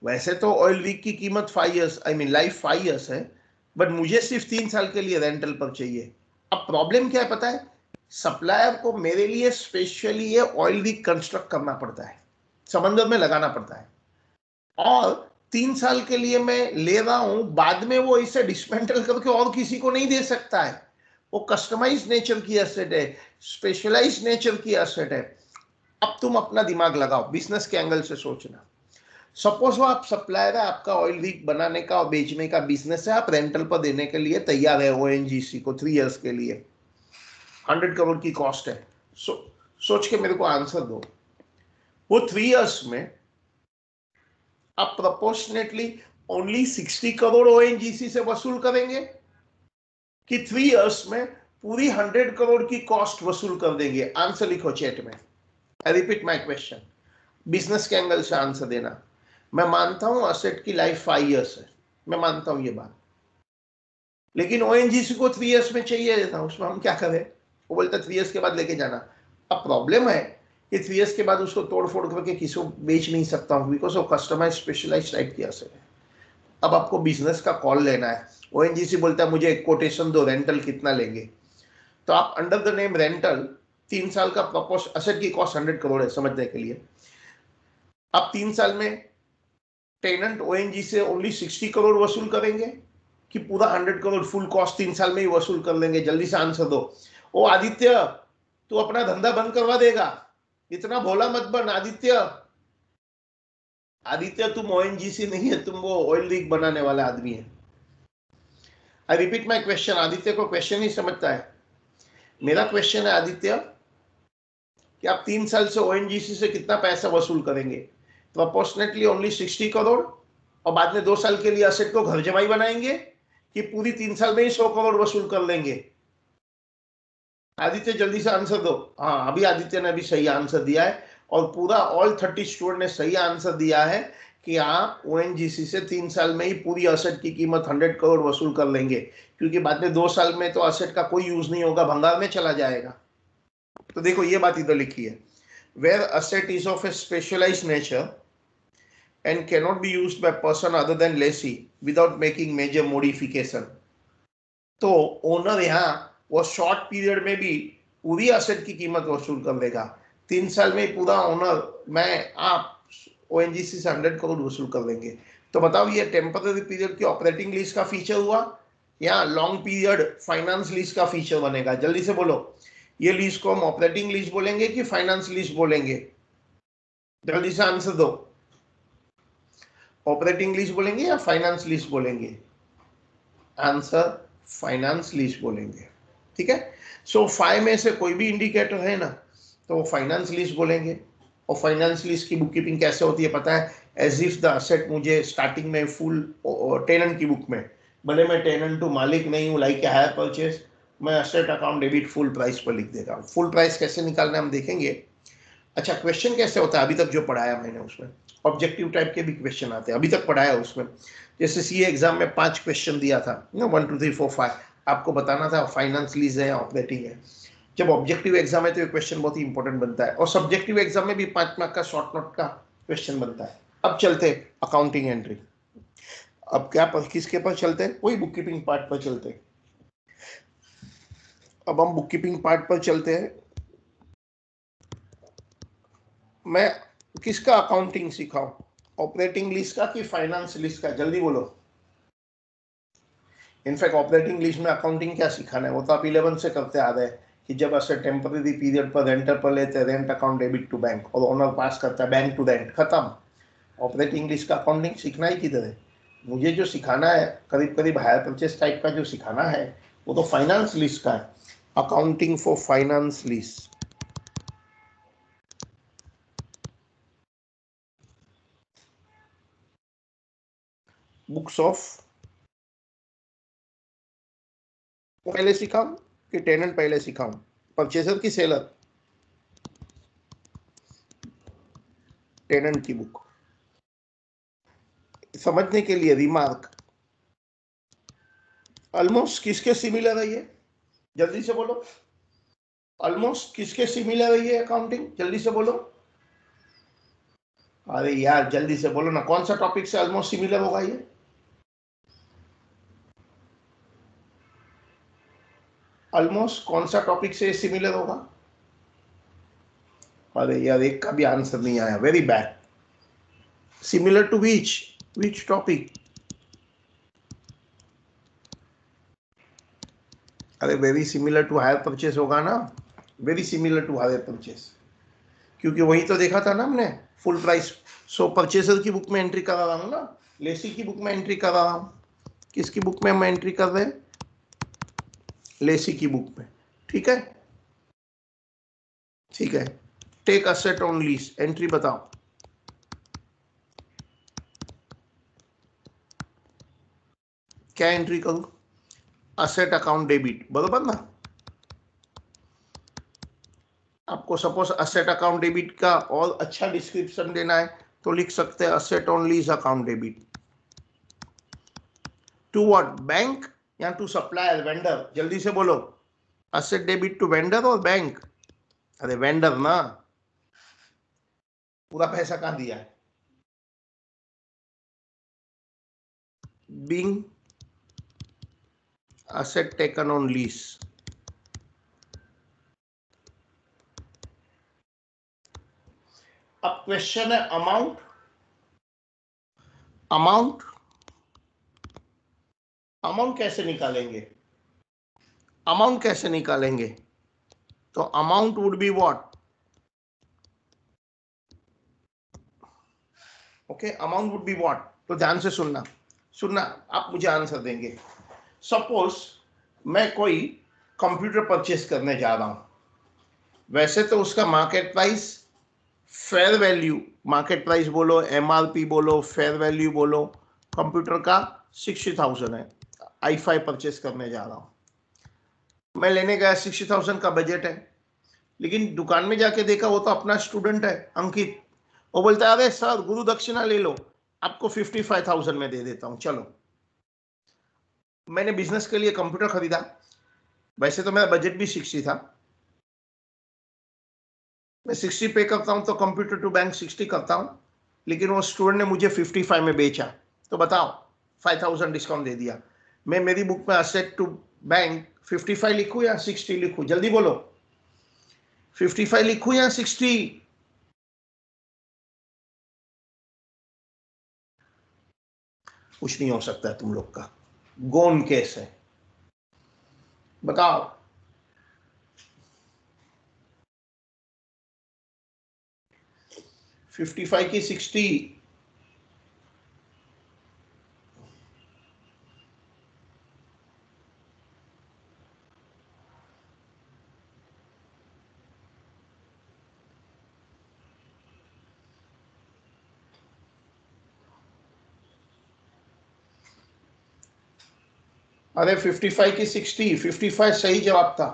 वैसे तो ऑयल वीक की कीमत 5 years, I mean life 5 years है, बट मुझे सिर्फ 3 साल के लिए रेंटल पर चाहिए। अब प्रॉब्लम क्या है पता है? सप्लायर को मेरे लिए स्पेशली ये ऑयल वीक कंस्ट्रक्ट करना पड़ता है, समंदर में लगाना पड़ता है, और 3 साल के लिए मैं ले रहा हूँ, बाद में वो इसे डिसमेंटल करके और किसी को नहीं दे सकता है। वो कस्टमाइज नेचर की एसेट है, स्पेशलाइज नेचर की एसेट है। अब तुम अपना दिमाग लगाओ, बिजनेस के एंगल से सोचना। सपोज वो आप सप्लायर है, आपका ऑयल वीक बनाने का और बेचने का बिजनेस है, आप रेंटल पर देने के लिए तैयार है ओएनजीसी को 3 इयर्स के लिए, 100 करोड़ की कॉस्ट है। सोच के मेरे को आंसर दो। वो 3 इयर्स में आप प्रोपोर्शनेटली ओनली 60 करोड़ ओएनजीसी से वसूल करेंगे कि 3 इयर्स में पूरी 100 करोड़ की कॉस्ट वसूल कर देंगे? आंसर लिखो चैट में। I repeat my question, business के एंगल से आंसर देना। मैं मानता हूं असेट की लाइफ 5 इयर्स है, मैं मानता हूं ये बात, लेकिन ओएनजीसी को 3 इयर्स में चाहिए था, उसमें हम क्या करें? वो बोलता 3 इयर्स के बाद लेके जाना। अब प्रॉब्लम है कि 3 इयर्स के बाद उसको तोड़ फोड़ करके किसी को बेच नहीं सकता हूँ, बिकॉज वो कस्टमाइज स्पेशलाइज टाइप की असेट है। अब आपको बिजनेस का कॉल लेना है। ओएनजीसी बोलता है मुझे एक कोटेशन दो, रेंटल कितना लेंगे? तो आप अंडर द नेम रेंटल 3 साल का प्रपोज, असेट की कॉस्ट 100 करोड़ है समझने के लिए, आप 3 साल में टेनेंट ओएनजी से ओनली 60 करोड़ वसूल करेंगे कि पूरा 100 करोड़ फुल कॉस्ट 3 साल में ही वसूल कर लेंगे? जल्दी से आंसर दो। ओ आदित्य, तू अपना धंधा बंद करवा देगा, इतना भोला मत बन। आदित्य आदित्य तुम ओएनजीसी नहीं है, तुम वो ऑयल लीक बनाने वाला आदमी है। I repeat my question, Aditya को क्वेश्चन ही समझता है। मेरा क्वेश्चन है आदित्य कि आप 3 साल से ओएनजीसी से कितना पैसा वसूल करेंगे? तो अपोर्शनेटली ओनली 60 करोड़, और बाद में 2 साल के लिए असेट को घर जमाई बनाएंगे कि पूरी 3 साल में ही 100 करोड़ वसूल कर लेंगे? आदित्य जल्दी से आंसर दो। हाँ, अभी आदित्य ने अभी सही आंसर दिया है, और पूरा ऑल 30 स्टूडेंट ने सही आंसर दिया है कि आप ओएनजीसी से 3 साल में ही पूरी असेट की कीमत 100 करोड़ वसूल कर लेंगे, क्योंकि बाद में 2 साल में तो असेट का कोई यूज नहीं होगा, भंगार में चला जाएगा। तो देखो ये बात इधर लिखी है, where asset is of a specialise nature and can not be used by person other than lessee without making major modification. तो ओनर यहाँ वो शॉर्ट पीरियड में भी पूरी असेट की कीमत वसूल कर लेगा। 3 साल में पूरा ओनर में आप ओएनजीसी से 100 करोड़ वसूल कर लेंगे। तो बताओ ये टेम्पररी पीरियड की ऑपरेटिंग लीज का फीचर हुआ या लॉन्ग पीरियड फाइनेंस लीज का फीचर बनेगा? जल्दी से बोलो, ये लीज को हम ऑपरेटिंग लीज बोलेंगे कि फाइनेंस लीज बोलेंगे? जल्दी से आंसर दो, ऑपरेटिंग लीज बोलेंगे या फाइनेंस लीज बोलेंगे? आंसर फाइनेंस लीज बोलेंगे, ठीक है। सो 5 में से कोई भी इंडिकेटर है ना, तो वो फाइनेंस लीज बोलेंगे। और फाइनेंस लीज की बुक कीपिंग कैसे होती है पता है? एज इफ द असेट मुझे स्टार्टिंग में फुल टेनेंट की बुक में, भले मैं टेनेंट हूँ, मालिक नहीं हूँ, लाइक हायर परचेज, मैं asset account debit full price पर लिख देता हूँ। फुल प्राइस कैसे निकालना है हम देखेंगे। अच्छा, क्वेश्चन कैसे होता है अभी तक जो पढ़ाया मैंने, उसमें ऑब्जेक्टिव टाइप के भी क्वेश्चन आते हैं, अभी तक पढ़ाया उसमें। जैसे सीए एग्जाम में 5 क्वेश्चन दिया था ना, 1 2 3 4 5, आपको बताना था फाइनेंस लीज है या ऑपरेटिंग है। जब ऑब्जेक्टिव एग्जाम है तो ये क्वेश्चन बहुत ही इंपॉर्टेंट बनता है, और सब्जेक्टिव एग्जाम में भी 5 मार्क का शॉर्ट नोट का क्वेश्चन बनता है। अब चलते अकाउंटिंग एंट्री, अब क्या किसके पर चलते हैं? वही बुक कीपिंग पार्ट पर चलते हैं। अब हम बुक कीपिंग पार्ट पर चलते हैं। मैं किसका अकाउंटिंग सिखाऊं, ऑपरेटिंग लीज का कि फाइनेंस लीज का? जल्दी बोलो। इनफैक्ट ऑपरेटिंग लीज में अकाउंटिंग क्या सिखाना है, वो तो आप 11 से करते आ रहे हैं कि जब असेट टेम्पररी पीरियड पर रेंटर पर लेते हैं, rent account debit to bank, और ओनर पास करता है बैंक टू रेंट, खत्म। ऑपरेटिंग लीज का अकाउंटिंग सीखना ही किधर है? मुझे जो सिखाना है करीब करीब हायर परचेस टाइप का जो सिखाना है वो तो फाइनेंस लीज का है, accounting for finance lease. Books of पहले सिखाऊं कि टेनेंट पहले सिखाऊं, परचेसर की सेलर? टेनेंट की बुक समझने के लिए रिमार्क, ऑलमोस्ट किसके सिमिलर है ये? जल्दी से बोलो, ऑलमोस्ट किसके सिमिलर है ये अकाउंटिंग? जल्दी से बोलो। अरे यार जल्दी से बोलो ना, कौन सा टॉपिक से ऑलमोस्ट सिमिलर होगा ये? ऑलमोस्ट कौन सा टॉपिक से सिमिलर होगा? अरे यार एक का भी आंसर नहीं आया, very bad. Similar to which topic? अरे very similar to hire purchase होगा ना, very similar to hire purchase, क्योंकि वही तो देखा था ना हमने फुल प्राइस। सो परचेसर की बुक में एंट्री करा रहा हूँ ना, लेसी की बुक में एंट्री करा रहा हूँ। किसकी बुक में हम एंट्री कर रहे हैं? लेसी की बुक में। ठीक है, ठीक है। Take asset on lease, entry बताओ। क्या एंट्री करूं? असेट अकाउंट डेबिट, बरोबर ना। आपको सपोज असेट अकाउंट डेबिट का और अच्छा डिस्क्रिप्शन देना है तो लिख सकते हैं asset on lease account debit. To what? Bank या टू सप्लायर? वेंडर। जल्दी से बोलो, असेट डेबिट टू वेंडर और बैंक। अरे वेंडर ना, पूरा पैसा कहां दिया है? Being asset taken on lease, अब क्वेश्चन है अमाउंट। अमाउंट अमाउंट कैसे निकालेंगे? अमाउंट कैसे निकालेंगे? तो amount would be what? Okay, amount would be what? तो ध्यान से सुनना, सुनना, आप मुझे आंसर देंगे। सपोज मैं कोई कंप्यूटर परचेस करने जा रहा हूं, वैसे तो उसका market price, fair value, market price बोलो, एमआरपी बोलो, फेयर वैल्यू बोलो, कंप्यूटर का 60,000 है। i5 परचेस करने जा रहा हूं, मैं लेने गया, 60,000 का बजट है, लेकिन दुकान में जाके देखा वो तो अपना स्टूडेंट है अंकित, वो बोलता है अरे सर गुरु दक्षिणा ले लो, आपको 55,000 में दे देता हूँ। चलो मैंने बिजनेस के लिए कंप्यूटर खरीदा, वैसे तो मेरा बजट भी 60 था, मैं 60 पे करता हूं तो कंप्यूटर टू बैंक 60 करता हूं, लेकिन वो स्टूडेंट ने मुझे 55 में बेचा, तो बताओ 5,000 डिस्काउंट दे दिया। मैं मेरी बुक में असेट टू बैंक 55 लिखूं या 60 लिखूं? जल्दी बोलो, 55 लिखूं या 60? कुछ नहीं हो सकता है तुम लोग का, गोन केस है। बताओ फिफ्टी फाइव की 60, अरे 55 की 60, 55 सही जवाब था।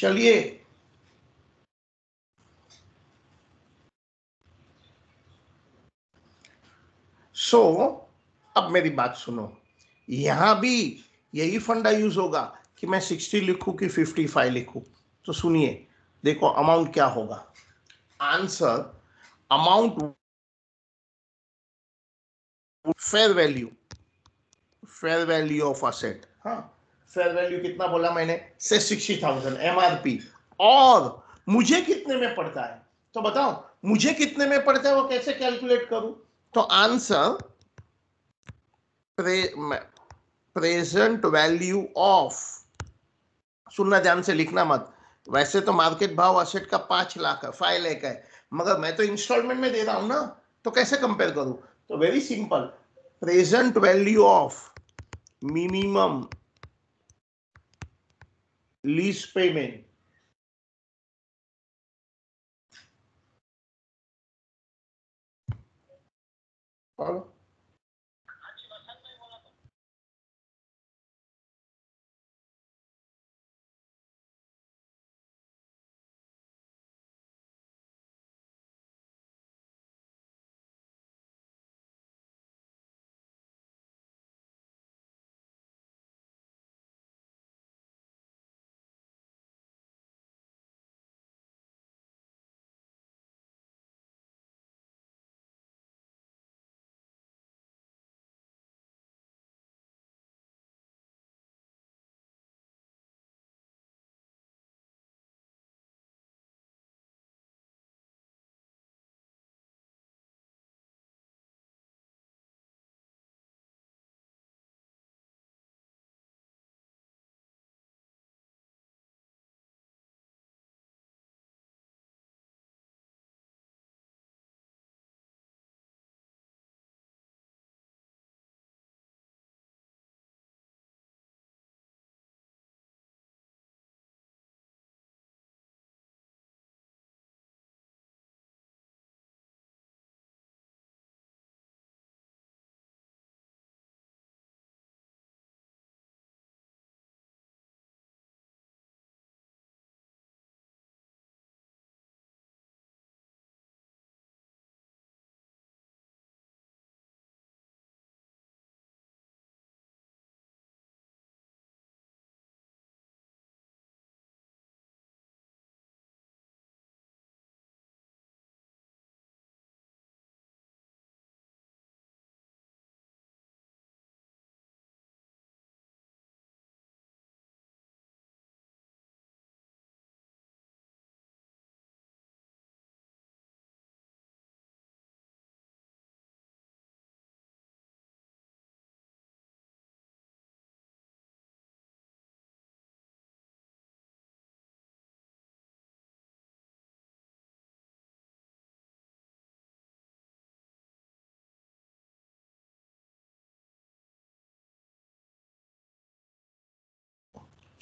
चलिए सो अब मेरी बात सुनो, यहां भी यही फंडा यूज होगा कि मैं 60 लिखूं कि 55 लिखूं। तो सुनिए, देखो अमाउंट क्या होगा। Answer amount fair value, fair value of asset. हाँ, फेयर वैल्यू कितना बोला मैंने? से 60,000 एमआरपी। और मुझे कितने में पड़ता है? तो बताओ मुझे कितने में पड़ता है, वो कैसे कैलकुलेट करूं? तो आंसर प्रेजेंट वैल्यू ऑफ, सुनना ध्यान से, लिखना मत। वैसे तो मार्केट भाव एसेट का 5 लाख है, 5 लाख है, मगर मैं तो इंस्टॉलमेंट में दे रहा हूं ना, तो कैसे कंपेयर करूं? तो very simple, present value of minimum lease payment.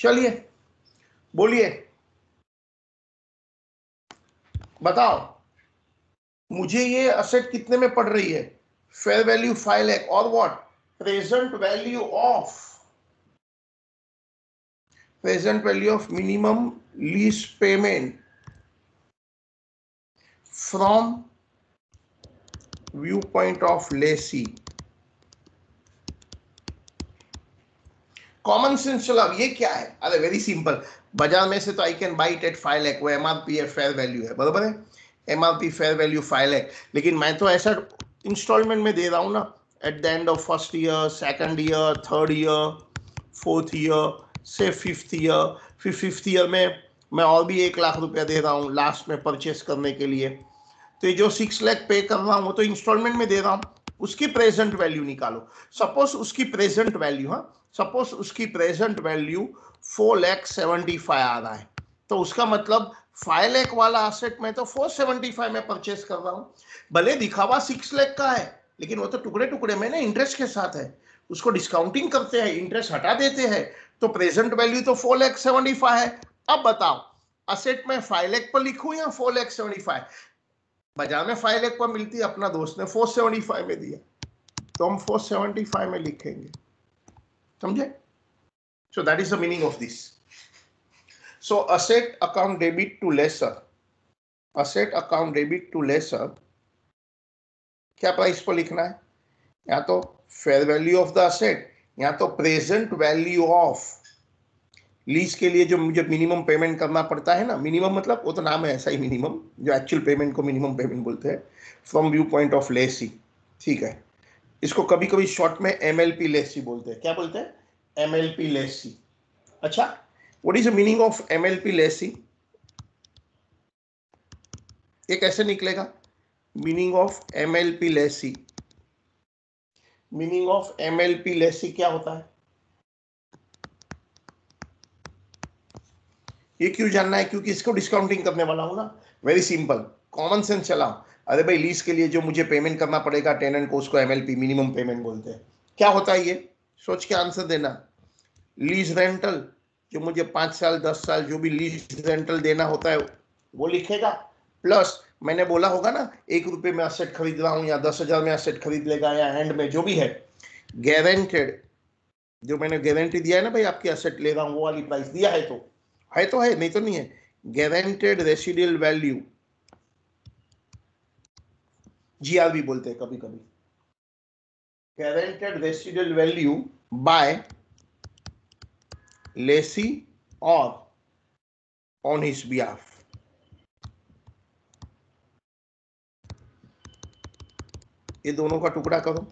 चलिए बोलिए, बताओ मुझे ये असेट कितने में पड़ रही है? फेयर वैल्यू 5 लाख और what? Present value of minimum lease payment from view point of lessee. Common sense. चलो अब ये क्या है? अरे वेरी सिंपल, बाजार में से तो I can buy it at 5 lakh, वो एमआरपी है, फेयर वैल्यू है, बराबर है, एमआरपी फेयर वैल्यू 5 लाख। लेकिन मैं तो ऐसा इंस्टॉलमेंट में दे रहा हूँ ना, at the end of first year, second year, third year, fourth year से फिफ्थ ईयर, फिर फिफ्थ ईयर में मैं और भी 1 लाख रुपया दे रहा हूँ लास्ट में परचेस करने के लिए। तो ये जो 6 लाख पे कर रहा हूँ वो तो इंस्टॉलमेंट में दे रहा हूँ। उसकी प्रेजेंट वैल्यू निकालो। सपोज उसकी प्रेजेंट वैल्यू, हाँ सपोज उसकी प्रेजेंट वैल्यू 4,75,000 आ रहा है, तो उसका मतलब 5 लाख वाला एसेट में तो 4,75 में परचेस कर रहा हूँ। भले दिखावा 6 लाख का है, लेकिन वो तो टुकड़े टुकड़े में ना इंटरेस्ट के साथ है, उसको डिस्काउंटिंग करते हैं, इंटरेस्ट हटा देते हैं, तो प्रेजेंट वैल्यू तो 4,75 है। अब बताओ असेट में 5 लाख पर लिखूं या 4,75? बाजार में 5 लाख पर मिलती है, अपना दोस्त ने 4,75 में दिया, तो हम 4,75 में लिखेंगे। समझे? So that is the meaning of this. So asset account debit to lessor, asset account debit to lessor क्या प्राइस पर लिखना है? या तो fair value of the asset या तो प्रेजेंट वैल्यू ऑफ लीज के लिए जो मुझे मिनिमम पेमेंट करना पड़ता है ना, मिनिमम मतलब वो तो नाम है ऐसा ही, मिनिमम जो एक्चुअल पेमेंट को मिनिमम पेमेंट बोलते हैं, from view point of lessee. ठीक है, इसको कभी कभी शॉर्ट में एमएलपी लेसी बोलते हैं। क्या बोलते हैं? MLP lessee. अच्छा, what is the meaning of MLP lessee? ये कैसे निकलेगा? Meaning of MLP lessee, meaning of MLP lessee क्या होता है? ये क्यों जानना है? क्योंकि इसको डिस्काउंटिंग करने वाला हूं ना। वेरी सिंपल, कॉमन सेंस चलाओ। अरे भाई लीज के लिए जो मुझे पेमेंट करना पड़ेगा टेनेंट को, उसको एमएलपी मिनिमम पेमेंट बोलते हैं। क्या होता है ये? सोच के आंसर देना। लीज रेंटल जो मुझे 5 साल 10 साल जो भी लीज रेंटल देना होता है वो लिखेगा, प्लस मैंने बोला होगा ना 1 रुपये में असेट खरीद रहा हूँ या 10,000 में असेट खरीद लेगा या हैंड में जो भी है, गारंटेड जो मैंने गारंटी दिया है ना भाई आपकी असेट ले रहा हूँ वो वाली प्राइस दिया है, तो है तो है, नहीं तो नहीं है। गारंटेड रेसिडुअल वैल्यू, जीआरवी बोलते हैं कभी कभी, guaranteed residual value by lessee और ऑन हिज बिहाफ। ये दोनों का टुकड़ा करो,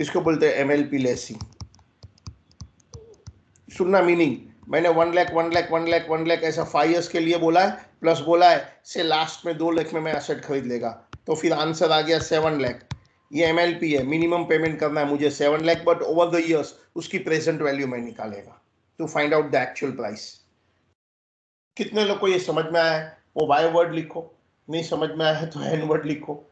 इसको बोलते हैं एमएलपी लेसी। सुनना मीनिंग, मैंने 1 लाख ऐसा 5 ईयर्स के लिए बोला है, प्लस बोला है से लास्ट में 2 लाख में मैं असेट खरीद लेगा, तो फिर आंसर आ गया 7 लाख। ये एमएलपी है, मिनिमम पेमेंट करना है मुझे 7 lakh, but over the years उसकी प्रेजेंट वैल्यू मैं निकालेगा to find out the actual price. कितने लोग को ये समझ में आया है? वो वाई वर्ड लिखो, नहीं समझ में आया है तो एन वर्ड लिखो।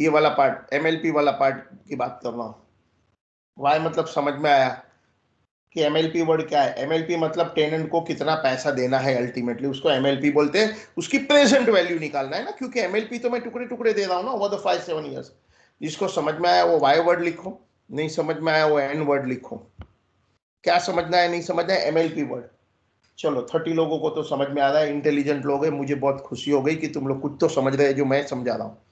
ये वाला पार्ट एमएलपी वाला पार्ट की बात कर रहा हूँ। वाई मतलब समझ में आया कि एमएलपी वर्ड क्या है? एमएलपी मतलब टेनेंट को कितना पैसा देना है अल्टीमेटली, उसको एमएलपी बोलते हैं। उसकी प्रेजेंट वैल्यू निकालना है ना, क्योंकि एमएलपी तो मैं टुकड़े टुकड़े दे रहा हूँ ना ओवर द 5-7 ईयर्स। जिसको समझ में आया वो वाई वर्ड लिखो, नहीं समझ में आया वो एन वर्ड लिखो। क्या समझना है? नहीं समझना है एमएलपी वर्ड। चलो 30 लोगों को तो समझ में आ रहा है, इंटेलिजेंट लोग है, मुझे बहुत खुशी हो गई कि तुम लोग कुछ तो समझ रहे हैं जो मैं समझा रहा हूँ।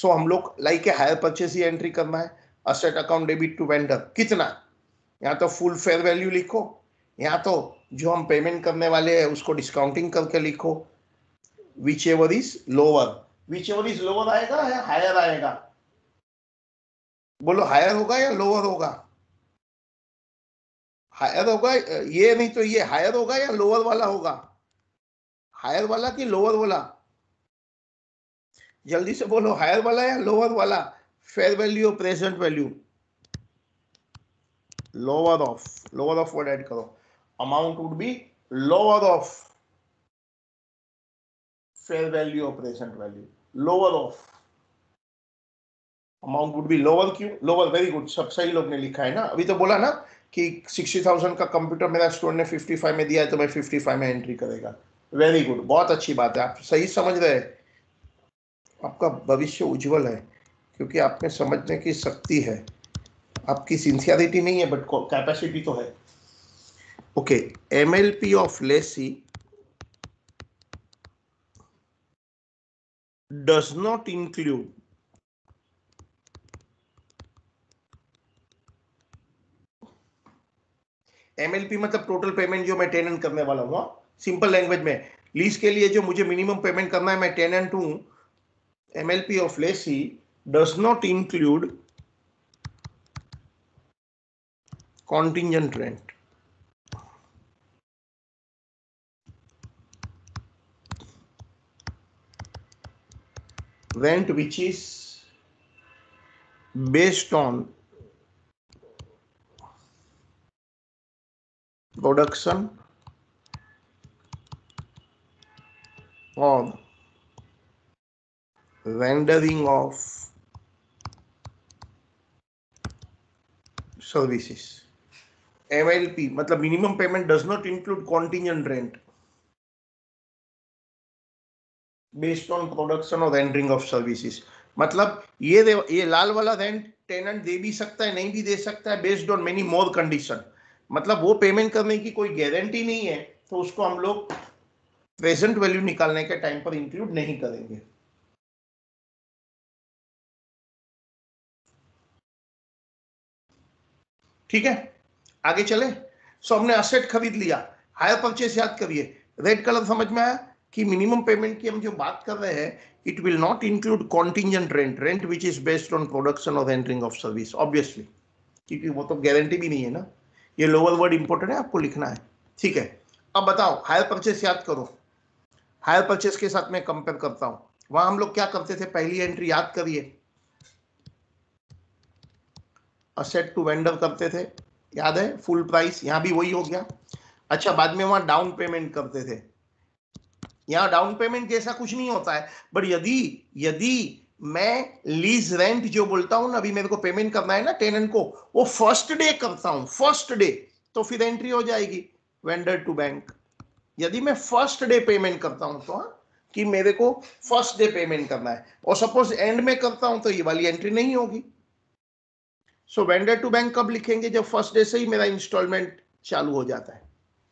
सो हम लोग लाइक ए हायर परचेस ही एंट्री करना है। Asset account debit to vendor कितना? या तो फुल फेयर वैल्यू लिखो या तो जो हम पेमेंट करने वाले हैं उसको डिस्काउंटिंग करके लिखो, विच एवर इज लोअर आएगा या हायर आएगा? बोलो, हायर होगा या लोअर होगा? हायर होगा ये, नहीं तो ये हायर होगा या लोअर वाला होगा? हायर वाला कि लोअर वाला? जल्दी से बोलो, हायर वाला या लोअर वाला? फेयर वैल्यू और present value lower of word add करो, amount would be lower of fair value और present value, lower of amount would be lower क्यों? लोअर, वेरी गुड, सब सही लोग ने लिखा है ना। अभी तो बोला ना कि 60,000 का कंप्यूटर मेरा स्टूडेंट ने 55 में दिया है तो मैं 55 में एंट्री करेगा। वेरी गुड, बहुत अच्छी बात है, आप सही समझ रहे हैं। आपका भविष्य उज्जवल है क्योंकि आप में समझने की शक्ति है, आपकी सिंसियरिटी नहीं है बट कैपेसिटी तो है। Okay, MLP of lessee does not include MLP, मतलब टोटल पेमेंट जो मैं टेनेंट करने वाला हूँ। सिंपल लैंग्वेज में लीज के लिए जो मुझे मिनिमम पेमेंट करना है, मैं टेनेंट हूँ। MLP of lessee does not include contingent rent. Rent which is based on production or rendering of services. MLP मतलब minimum payment does not include contingent rent based on production or rendering of services. मतलब ये लाल वाला rent tenant दे भी सकता है, नहीं भी दे सकता है, based on many more condition. मतलब वो पेमेंट करने की कोई गारंटी नहीं है तो उसको हम लोग प्रेजेंट वैल्यू निकालने के टाइम पर इंक्लूड नहीं करेंगे। ठीक है, आगे चले। सो हमने एसेट खरीद लिया, हायर परचेस। याद करिए रेड कलर समझ में आया कि मिनिमम पेमेंट की हम जो बात कर रहे हैं, it will not include contingent rent, rent which is based on production और रेंटरिंग ऑफ सर्विस। ऑब्वियसली क्योंकि वो तो गारंटी भी नहीं है ना। ये लोअर वर्ड इंपॉर्टेंट है, आपको लिखना है। ठीक है, अब बताओ हायर परचेस याद करो। हायर परचेस के साथ मैं कंपेयर करता हूँ। वहां हम लोग क्या करते थे, पहली एंट्री याद करिए असेट टू वेंडर करते थे, याद है, फुल प्राइस। यहाँ भी वही हो गया। अच्छा, बाद में वहां डाउन पेमेंट करते थे। यहाँ डाउन पेमेंट जैसा कुछ नहीं होता है, बट यदि मैं लीज रेंट जो बोलता हूँ ना, अभी मेरे को पेमेंट करना है ना टेनेंट को, वो फर्स्ट डे करता हूँ, फर्स्ट डे, तो फिर एंट्री हो जाएगी वेंडर टू बैंक। यदि मैं फर्स्ट डे पेमेंट करता हूँ तो कि मेरे को फर्स्ट डे पेमेंट करना है, और सपोज एंड में करता हूँ तो ये वाली एंट्री नहीं होगी। सो वेंडर टू बैंक कब लिखेंगे, जब फर्स्ट डे से ही मेरा इंस्टॉलमेंट चालू हो जाता है।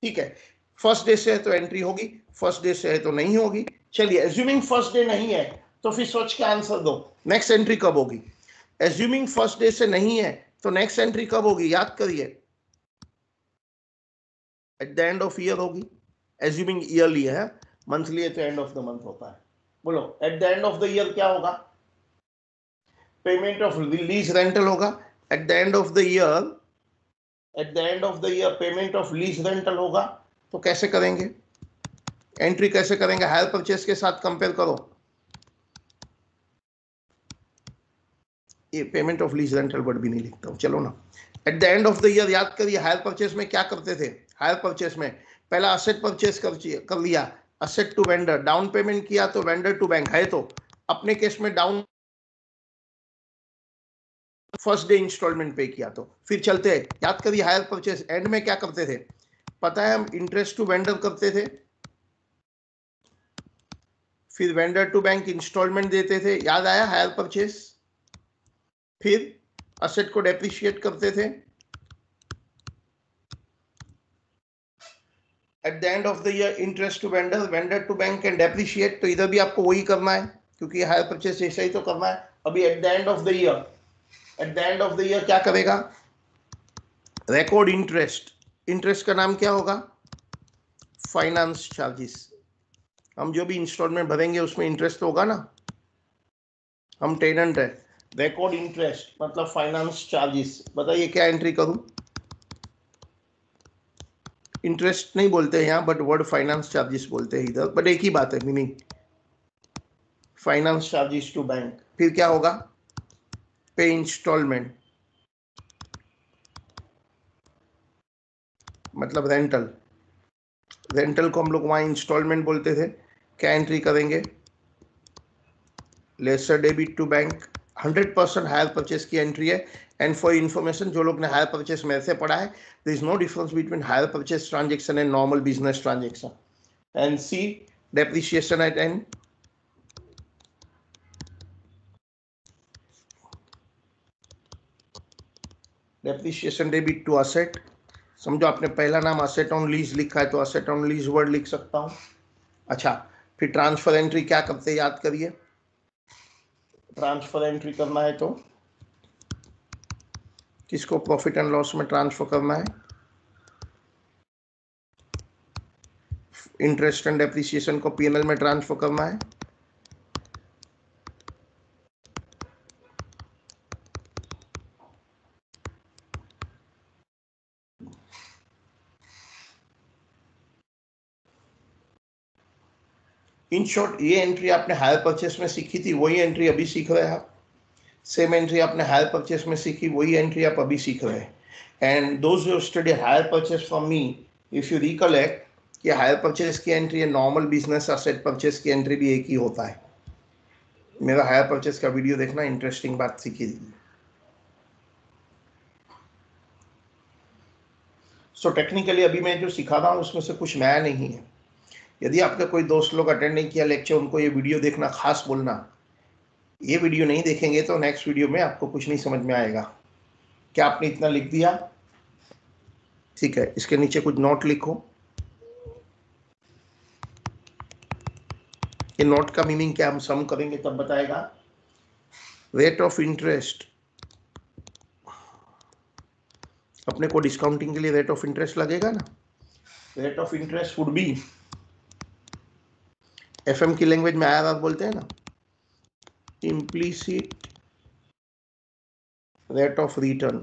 ठीक है, फर्स्ट डे से है तो एंट्री होगी, फर्स्ट डे से है तो नहीं होगी। चलिए, एज्यूमिंग फर्स्ट डे नहीं है तो फिर सोच के आंसर दो, नेक्स्ट एंट्री कब होगी। एज्यूमिंग फर्स्ट डे से नहीं है तो नेक्स्ट एंट्री कब होगी, याद करिए at the end of year होगी। एज्यूमिंग ईयरली है, मंथली है तो एंड ऑफ द मंथ होता है। बोलो at the end of the year क्या होगा, पेमेंट ऑफ लीज रेंटल होगा। At the end of the year, at the end of the year payment of lease rental होगा। तो कैसे करेंगे, एंट्री कैसे करेंगे, हायर परचेस के साथ कंपेयर करो। ये payment of lease rental word भी नहीं लिखता हूं, चलो ना। At the end of the year याद करिए, हायर परचेस में क्या करते थे। हायर परचेस में पहला असेट परचेस कर लिया, asset to vendor, down payment किया तो वेंडर टू बैंक है, तो अपने केस में डाउन फर्स्ट डे इंस्टॉलमेंट पे किया, तो फिर चलते हैं। याद करिए हायर परचेस एंड में क्या करते थे, पता है, हम इंटरेस्ट टू वेंडर करते थे, फिर वेंडर टू बैंक इंस्टॉलमेंट देते थे, याद आया हायर परचेस। फिर असेट को डेप्रिशिएट करते थे, at the end of the year interest to vendor, vendor to bank and depreciate. तो इधर भी आपको वही करना है क्योंकि हायर परचेस ऐसा ही तो करना है। अभी at the end of the year, at the end of the year क्या करेगा, रिकॉर्ड इंटरेस्ट। इंटरेस्ट का नाम क्या होगा, फाइनेंस चार्जेस। हम जो भी इंस्टॉलमेंट भरेंगे उसमें इंटरेस्ट होगा ना, हम टेनेंट है। रिकॉर्ड इंटरेस्ट मतलब फाइनेंस चार्जेस। बताइए क्या एंट्री करूं, इंटरेस्ट नहीं बोलते हैं यहाँ, बट वर्ड फाइनेंस चार्जेस बोलते हैं इधर, बट एक ही बात है meaning, finance charges to bank. फिर क्या होगा, पे इंस्टॉलमेंट मतलब रेंटल, रेंटल को हम लोग वहां इंस्टॉलमेंट बोलते थे। क्या एंट्री करेंगे, lessor debit to bank. 100% hire purchase की एंट्री है। एंड फॉर इन्फॉर्मेशन, जो लोग ने हायर परचेस मेरे से पढ़ा है, there is no difference between hire purchase transaction and normal business transaction. And see depreciation at end depreciation debit to asset. समझो आपने पहला नाम असेट ऑन लीज लिखा है तो असेट ऑन लीज वर्ड लिख सकता हूँ। अच्छा, फिर ट्रांसफर एंट्री क्या करते हैं, याद करिए। ट्रांसफर एंट्री करना है तो किसको प्रॉफिट एंड लॉस में ट्रांसफर करना है, इंटरेस्ट एंड डेप्रिसिएशन को पीएनएल में ट्रांसफर करना है। इन शॉर्ट ये एंट्री आपने हायर परचेस में सीखी थी, वही एंट्री अभी सीख रहे हैं आप। सेम एंट्री आपने हायर परचेस में सीखी, वही एंट्री आप अभी सीख रहे हैं। And those you study hire purchase from me, if you recollect कि हायर परचेस की एंट्री है, नॉर्मल बिजनेस असेट परचेस की एंट्री भी एक ही होता है। मेरा हायर परचेस का वीडियो देखना, इंटरेस्टिंग बात सीखी थी। सो टेक्निकली अभी मैं जो सिखा रहा हूँ उसमें से कुछ नया नहीं है। यदि आपका कोई दोस्त लोग अटेंड नहीं किया लेक्चर, उनको ये वीडियो देखना, खास बोलना ये वीडियो नहीं देखेंगे तो नेक्स्ट वीडियो में आपको कुछ नहीं समझ में आएगा। क्या आपने इतना लिख दिया? ठीक है, इसके नीचे कुछ नोट लिखो। ये नोट का मीनिंग क्या, हम सम करेंगे तब बताएगा। रेट ऑफ इंटरेस्ट, अपने को डिस्काउंटिंग के लिए रेट ऑफ इंटरेस्ट लगेगा ना। Rate of interest would be, FM की लैंग्वेज में आया बोलते हैं ना, इम्प्लीसिट रेट ऑफ रिटर्न,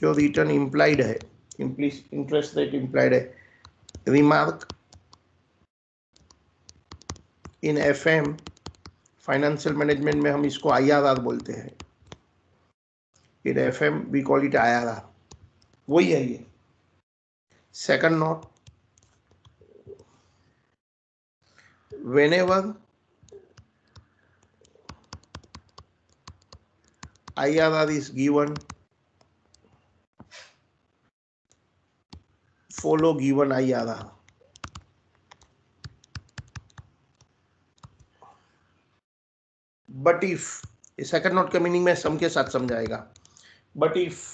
जो रिटर्न इम्प्लाइड है, इंटरेस्ट रेट इम्प्लाइड है। Remark, in FM financial management में हम इसको आईआरआर बोलते हैं। In FM we call it IRR, वही है ये। Second note, whenever IRR is given, follow given IRR. But if, second note का मीनिंग में सम के साथ समझाएगा। But if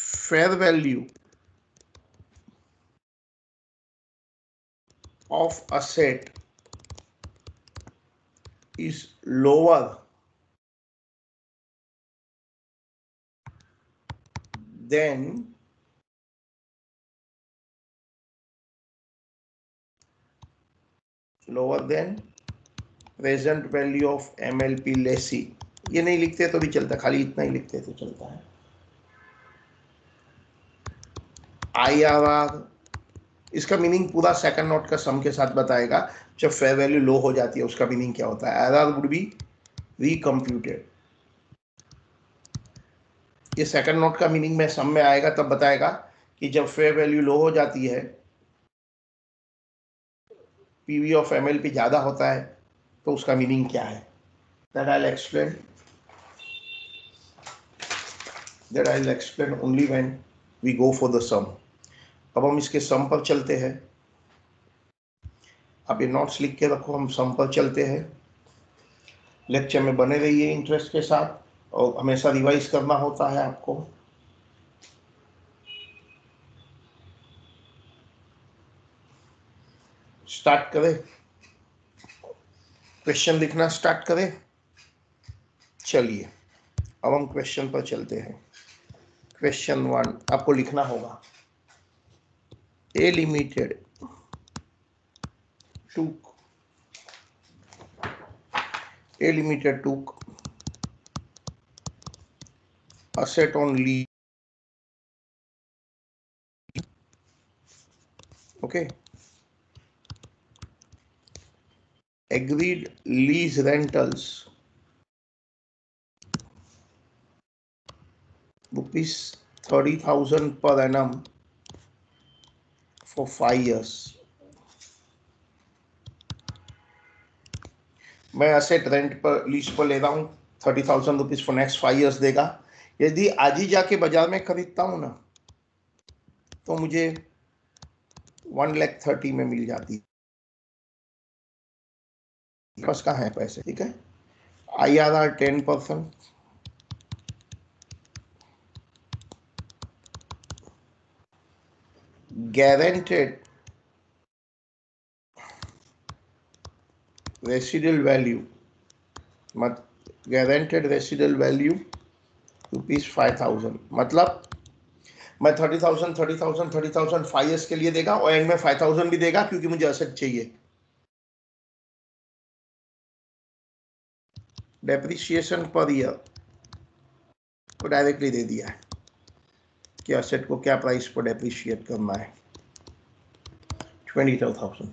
fair value of asset is lower than present value of MLP lessee, ये नहीं लिखते तो भी चलता, खाली इतना ही लिखते तो चलता है। IRR, इसका मीनिंग पूरा सेकंड नोट का सम के साथ बताएगा। जब फेयर वैल्यू लो हो जाती है उसका मीनिंग क्या होता है। आईआरआर वुड बी रिकम्प्यूटेड, ये सेकंड नोट का मीनिंग में सम में आएगा तब बताएगा कि जब फेयर वैल्यू लो हो जाती है, पीवी ऑफ एमएलपी ज्यादा होता है तो उसका मीनिंग क्या है। That I will explain only when we go for the sum. अब हम इसके सम पर चलते हैं। आप ये नोट्स लिख के रखो, हम सम पर चलते हैं। लेक्चर में बने रहिए इंटरेस्ट के साथ, और हमेशा रिवाइज करना होता है आपको। स्टार्ट करें, क्वेश्चन लिखना स्टार्ट करें। चलिए अब हम क्वेश्चन पर चलते हैं। क्वेश्चन 1 आपको लिखना होगा, A Limited took asset on lease, okay, agreed lease rentals rupees 30,000 per annum for 5 years. मैं असेट रेंट पर लीज पर ले रहा हूँ 30,000 रुपीज़ फॉर नेक्स्ट 5 ईयर्स देगा। यदि आज ही जाके बाजार में खरीदता हूँ ना तो मुझे 1,30,000 में मिल जाती। बस कहाँ है पैसे, ठीक है। IRR 10%, guaranteed residual value, guaranteed residual value ₹5,000। मतलब मैं 30,000 5 ईयर्स के लिए देगा और एंड में 5,000 भी देगा क्योंकि मुझे असेट चाहिए। डेप्रिसिएशन पर ईयर को डायरेक्टली दे दिया है कि असेट को क्या प्राइस पर डेप्रिशिएट करना है, 22,000।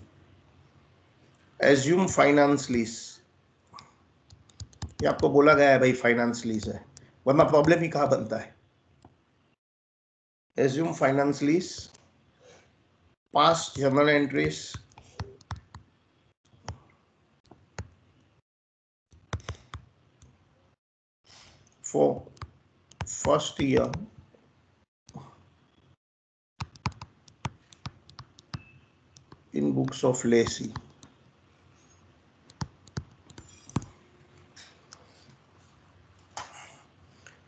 एज्यूम फाइनेंस लीज, ये आपको बोला गया है भाई फाइनेंस लीज है, वरना प्रॉब्लम ही कहाँ बनता है। Assume finance lease, pass general entries, for first year in books of Lacey,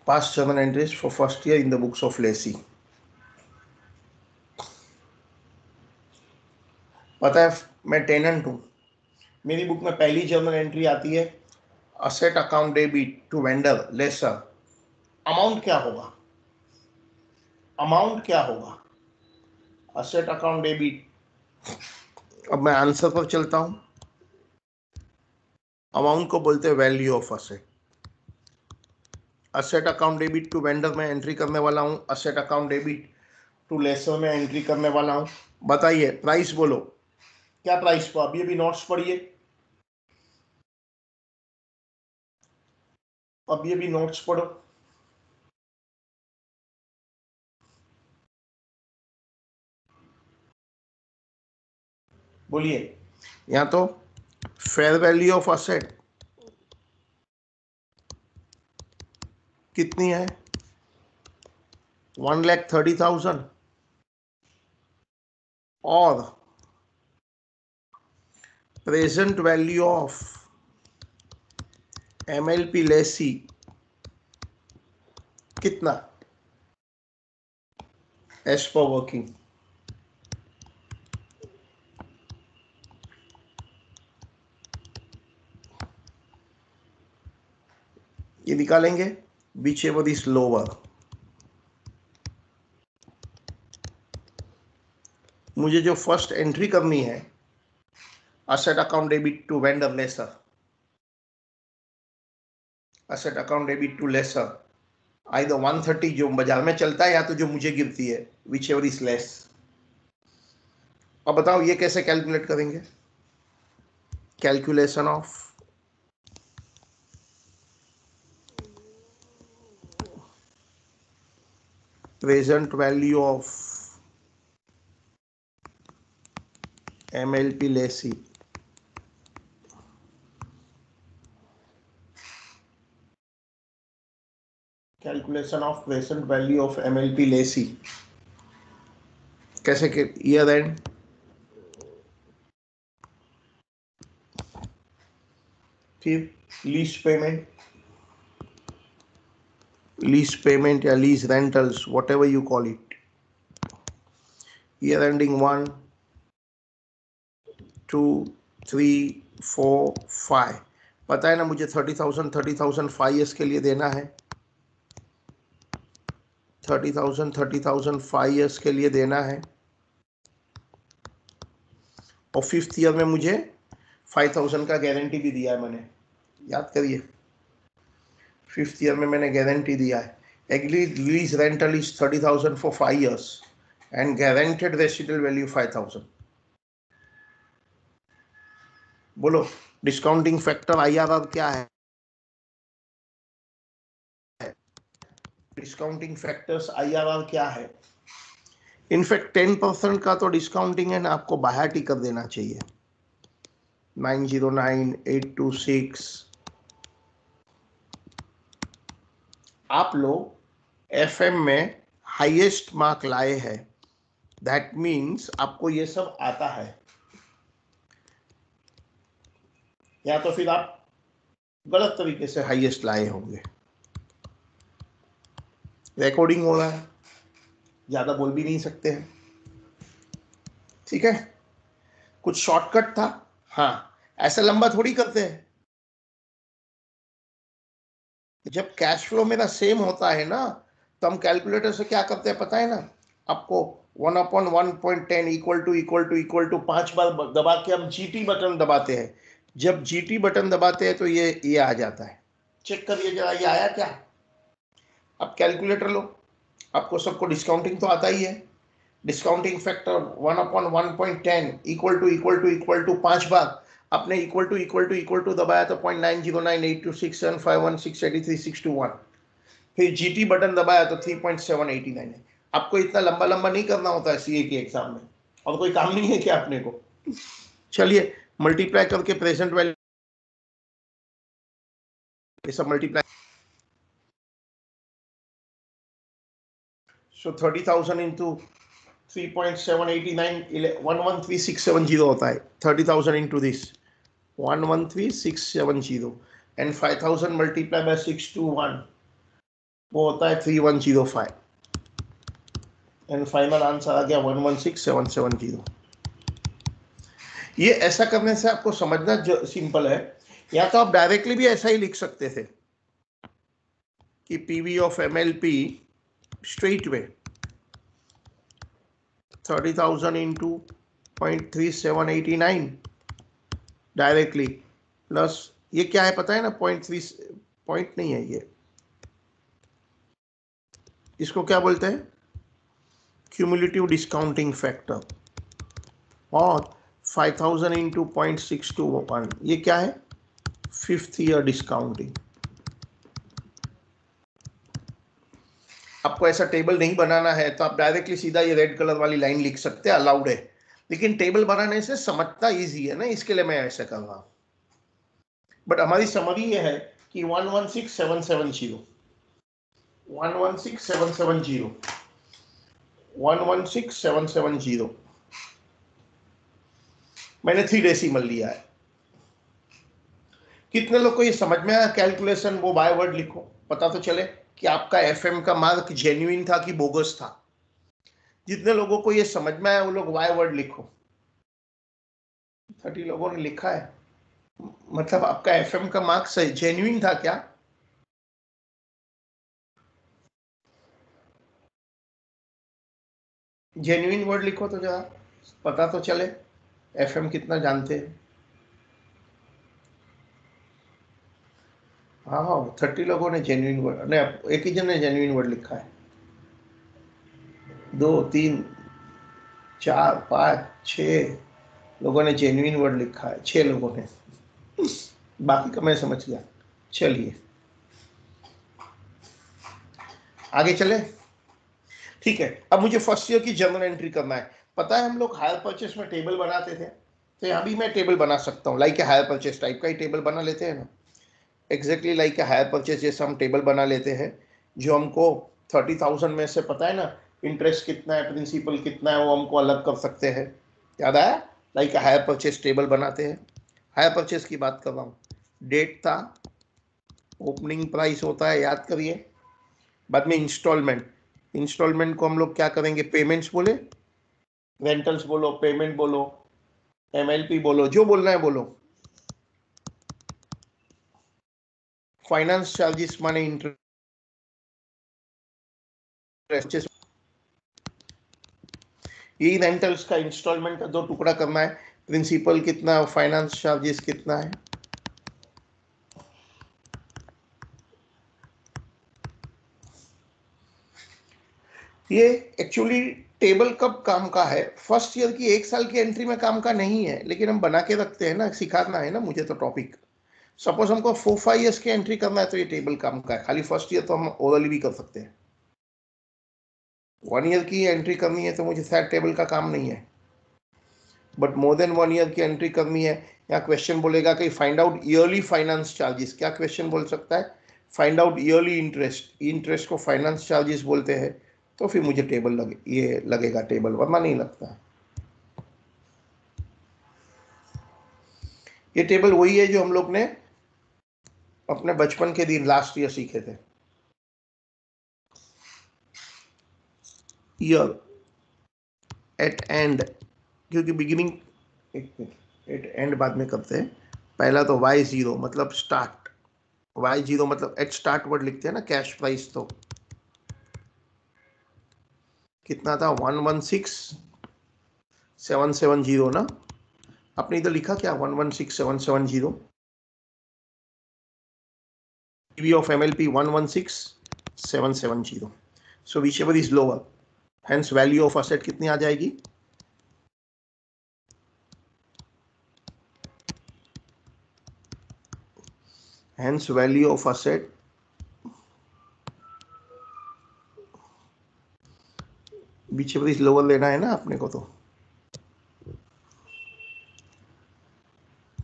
past journal entries for first year in the books of Lacey। पता है मैं टेनेंट हूँ, मेरी बुक में पहली जर्नल एंट्री आती है asset account debit to vendor lessor, amount क्या होगा, अमाउंट क्या होगा, असेट अकाउंट डेबिट। अब मैं आंसर पर चलता हूं। अमाउंट को बोलते हैं value of asset. Asset account debit to vendor में एंट्री करने वाला हूं, asset account debit to lessor में एंट्री करने वाला हूं। बताइए प्राइस बोलो, क्या प्राइस पर। अभी अभी नोट्स पढ़िए, अब ये भी नोट्स पढ़ो। बोलिए, या तो फेयर वैल्यू ऑफ असेट कितनी है, 1,30,000, और present value of MLP lessee कितना, एस पर वर्किंग। ये निकालेंगे व्हिचएवर इज लोअर। मुझे जो फर्स्ट एंट्री करनी है asset account debit to vendor lessor, asset account debit to lessor, either 130 जो बाजार में चलता है या तो जो मुझे गिरती है, व्हिचएवर इज लेस। अब बताओ ये कैसे कैलकुलेट करेंगे। Calculation of present value of MLP lessee कैसे ईयर एंड फिर लीज पेमेंट या lease rentals, whatever you call it, year ending 1, 2, 3, 4, 5। पता है ना मुझे 30,000 5 ईयर्स के लिए देना है, 30,000 5 ईयर्स के लिए देना है, और 5th ईयर में मुझे 5,000 का गारंटी भी दिया है मैंने, याद करिए 5th ईयर में मैंने गारंटी दिया है। Agreed lease rental is 30,000 for 5 years and guaranteed residual value 5,000। बोलो डिस्काउंटिंग फैक्टर IRR क्या है। डिस्काउंटिंग फैक्टर्स IRR क्या है। इनफैक्ट 10% का तो डिस्काउंटिंग है ना, आपको बाहर ही कर देना चाहिए। 909826। आप लोग एफएम में हाईएस्ट मार्क लाए हैं, दैट मीन्स आपको ये सब आता है, या तो फिर आप गलत तरीके से हाईएस्ट लाए होंगे। रिकॉर्डिंग हो रहा है, ज्यादा बोल भी नहीं सकते हैं, ठीक है। कुछ शॉर्टकट था, हाँ, ऐसा लंबा थोड़ी करते हैं। जब कैश फ्लो मेरा सेम होता है ना, तो हम कैलकुलेटर से क्या करते हैं पता है ना आपको, 1/1.10 == 5 बार दबा के हम GT बटन दबाते हैं। जब GT बटन दबाते हैं तो ये आ जाता है। चेक करिए जरा, ये आया क्या? अब कैलकुलेटर लो, आपको सबको डिस्काउंटिंग तो आता ही है। डिस्काउंटिंग फैक्टर 1/1.10 == 5 बार आपने इक्वल टू दबाया तो 0.90982675168361, फिर GT बटन दबाया तो 3.789 है। आपको इतना लंबा लंबा नहीं करना होता है CA के एग्जाम में, और कोई काम नहीं है क्या अपने को। चलिए मल्टीप्लाई करके प्रेजेंट वैल्यू, ये सब मल्टीप्लाई। सो 30,000 इंटू 3.789 113,670 होता है। 30,000 into this 113,670 and 5,000 multiply by 621 वो होता है 3105 एंड फाइनल आंसर आ गया 116,770। ये ऐसा करने से आपको समझना सिंपल है, या तो आप डायरेक्टली भी ऐसा ही लिख सकते थे कि PV of MLP straight way 30,000 into 0.3789 directly plus ये क्या है पता है ना, 0.3 नहीं है ये, इसको क्या बोलते हैं, क्यूमुलेटिव डिस्काउंटिंग फैक्टर, और 5,000 इंटू 0.621 ये क्या है, 5th ईयर डिस्काउंटिंग। आपको ऐसा टेबल नहीं बनाना है तो आप डायरेक्टली सीधा ये रेड कलर वाली लाइन लिख सकते हैं, अलाउड है, लेकिन टेबल बनाने से समझना इजी है ना, इसके लिए मैं ऐसा कर रहा हूँ। बट हमारी समरी ये है कि 116,770 मैंने 3 डेसिमल लिया है। कितने लोग को ये समझ में आया कैलकुलेशन? वो बाय वर्ड लिखो, पता तो चले कि आपका एफएम का मार्क जेन्युइन था कि बोगस था। जितने लोगों को ये समझ में आया वो लोग बाय वर्ड लिखो। 30 लोगों ने लिखा है, मतलब आपका एफएम का मार्क सही जेन्युइन था क्या? जेन्युइन वर्ड लिखो तो जरा पता तो चले एफएम कितना जानते हैं। हाँ, 30 लोगों ने जेन्युइन वर्ड, नहीं, एक ही जन ने जेन्युइन वर्ड लिखा है। 2 3 4 5 6 लोगों ने जेन्युइन वर्ड लिखा है, 6 लोगों ने, बाकी का मैं समझ गया। चलिए आगे चले, ठीक है। अब मुझे फर्स्ट ईयर की जर्नल एंट्री करना है। पता है हम लोग हायर परचेस में टेबल बनाते थे, तो यहाँ भी मैं टेबल बना सकता हूँ, लाइक हायर परचेस टाइप का ही टेबल बना लेते हैं ना, एग्जैक्टली लाइक हायर परचेस जैसा हम टेबल बना लेते हैं। जो हमको 30,000 में से पता है ना इंटरेस्ट कितना है, प्रिंसिपल कितना है, वो हमको अलग कर सकते हैं। याद आया? लाइक हायर परचेस टेबल बनाते हैं। हायर परचेस की बात कर रहा हूँ। डेट था, ओपनिंग प्राइस होता है, याद करिए। बाद में इंस्टॉलमेंट, इंस्टॉलमेंट को हम लोग क्या करेंगे, पेमेंट्स बोले, रेंटल्स बोलो, पेमेंट बोलो, MLP बोलो, जो बोलना है बोलो। फाइनेंस चार्जेस माने इंटरेस्ट, यही रेंटल्स का इंस्टॉलमेंट का 2 टुकड़ा करना है, प्रिंसिपल कितना, फाइनेंस चार्जेस कितना है। ये एक्चुअली टेबल कब काम का है, फर्स्ट ईयर की 1 साल की एंट्री में काम का नहीं है, लेकिन हम बना के रखते हैं ना, सिखाना है ना मुझे तो टॉपिक। सपोज हमको 4-5 ईयर्स की एंट्री करना है तो ये टेबल काम का है। खाली फर्स्ट ईयर तो हम ओरली भी कर सकते हैं, 1 ईयर की एंट्री करनी है तो मुझे शायद टेबल का काम नहीं है। बट मोर देन 1 ईयर की एंट्री करनी है। यहाँ क्वेश्चन बोलेगा कि find out yearly finance charges, क्या क्वेश्चन बोल सकता है, find out yearly interest, interest को फाइनेंस चार्जेस बोलते हैं, तो फिर मुझे टेबल लगे, ये लगेगा टेबल, वरना नहीं लगता है। ये टेबल वही है जो हम लोग ने अपने बचपन के दिन लास्ट ईयर सीखे थे। ईयर एट एंड, क्योंकि बिगिनिंग एट एंड बाद में करते हैं, पहला तो Y0 मतलब स्टार्ट, Y0 मतलब एट स्टार्ट वर्ड लिखते हैं ना, कैश प्राइस तो कितना था 116770 ना, आपने इधर लिखा क्या 116770, PV of MLP 116770, so whichever is lower, hence value of asset कितनी आ जाएगी, hence value of asset whichever is lower लेना है ना अपने को, तो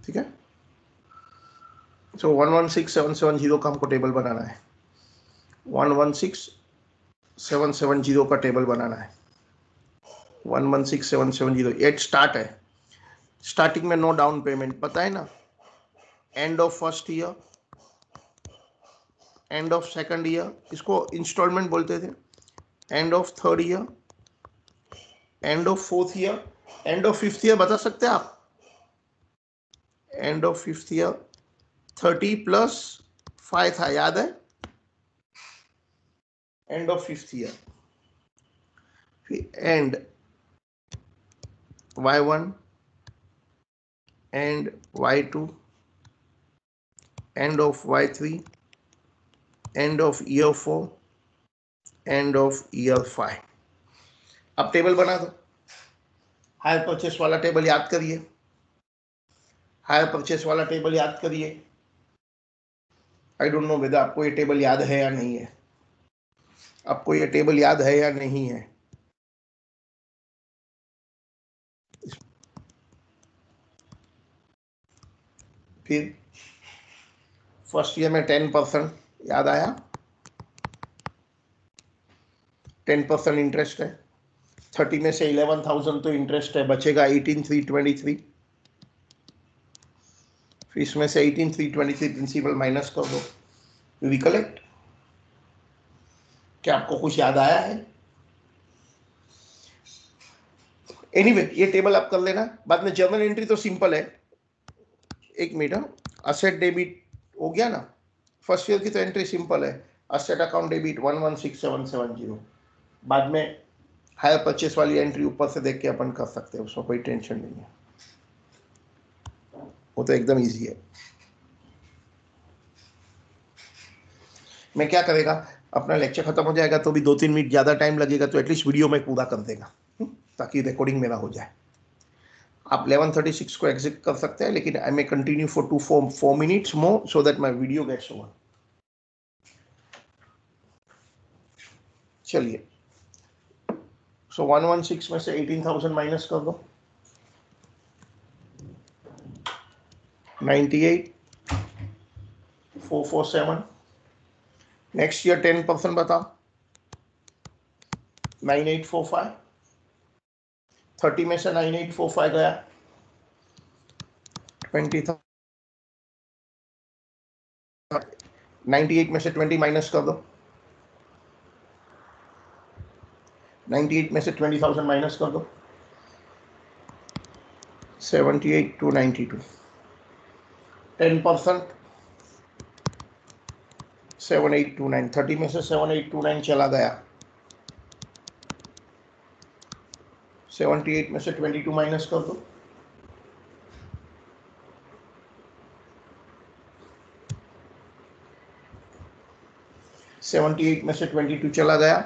ठीक है। सो 116770 का हमको टेबल बनाना है, 116770 का टेबल बनाना है, 116770 एट स्टार्ट है, स्टार्टिंग में नो डाउन पेमेंट पता है ना, end of first year, end of second year, इसको इंस्टॉलमेंट बोलते थे, end of third year, end of fourth year, end of fifth year बता सकते हैं आप, एंड ऑफ फिफ्थ ईयर 30 + 5 था, याद है, एंड ऑफ फिफ्थ ईयर, फिर end Y1, end Y2, end of Y3, end of year 4, end of year 5। अब table बना दो, हायर परचेस वाला टेबल याद करिए, हायर परचेस वाला टेबल याद करिए। आई डोंट नो वेदर आपको ये टेबल याद है या नहीं है, आपको ये टेबल याद है या नहीं है, फिर फर्स्ट ईयर में 10% याद आया, 10% इंटरेस्ट है, 30 में से 11,000 तो इंटरेस्ट है, बचेगा 18,323, फिर इसमें से 18,323 प्रिंसिपल माइनस कर दो। रिकलेक्ट, क्या आपको कुछ याद आया है? एनीवे ये टेबल आप कर लेना, बाद में जर्नल एंट्री तो सिंपल है, एक मिनट, असेट डेबिट हो गया ना, फर्स्ट ईयर की तो एंट्री सिंपल है, असेट अकाउंट डेबिट 116770, बाद में हायर परचेस वाली एंट्री ऊपर से देख के अपन कर सकते हैं, उसमें कोई टेंशन नहीं है, वो तो एकदम इजी है। मैं क्या करेगा, अपना लेक्चर खत्म हो जाएगा तो भी 2-3 मिनट ज़्यादा टाइम लगेगा, तो एटलीस्ट वीडियो में पूरा कर देगा ताकि रिकॉर्डिंग मेरा हो जाए। आप 11:36 को एग्जिट कर सकते हैं, लेकिन I may continue for 4 minutes more so that my video gets over. चलिए, सो 116 में से 18,000 माइनस कर दो, 98,447, नेक्स्ट ईयर 10% बताओ, 9845, 30 में से 9845 गया, 98 में से 20 माइनस कर दो, 98 में से 20,000 माइनस कर दो, 78,292, 10% 7829, 30 में से 7829 चला गया, 78 में से 22 माइनस कर दो, 78 में से 22 चला गया,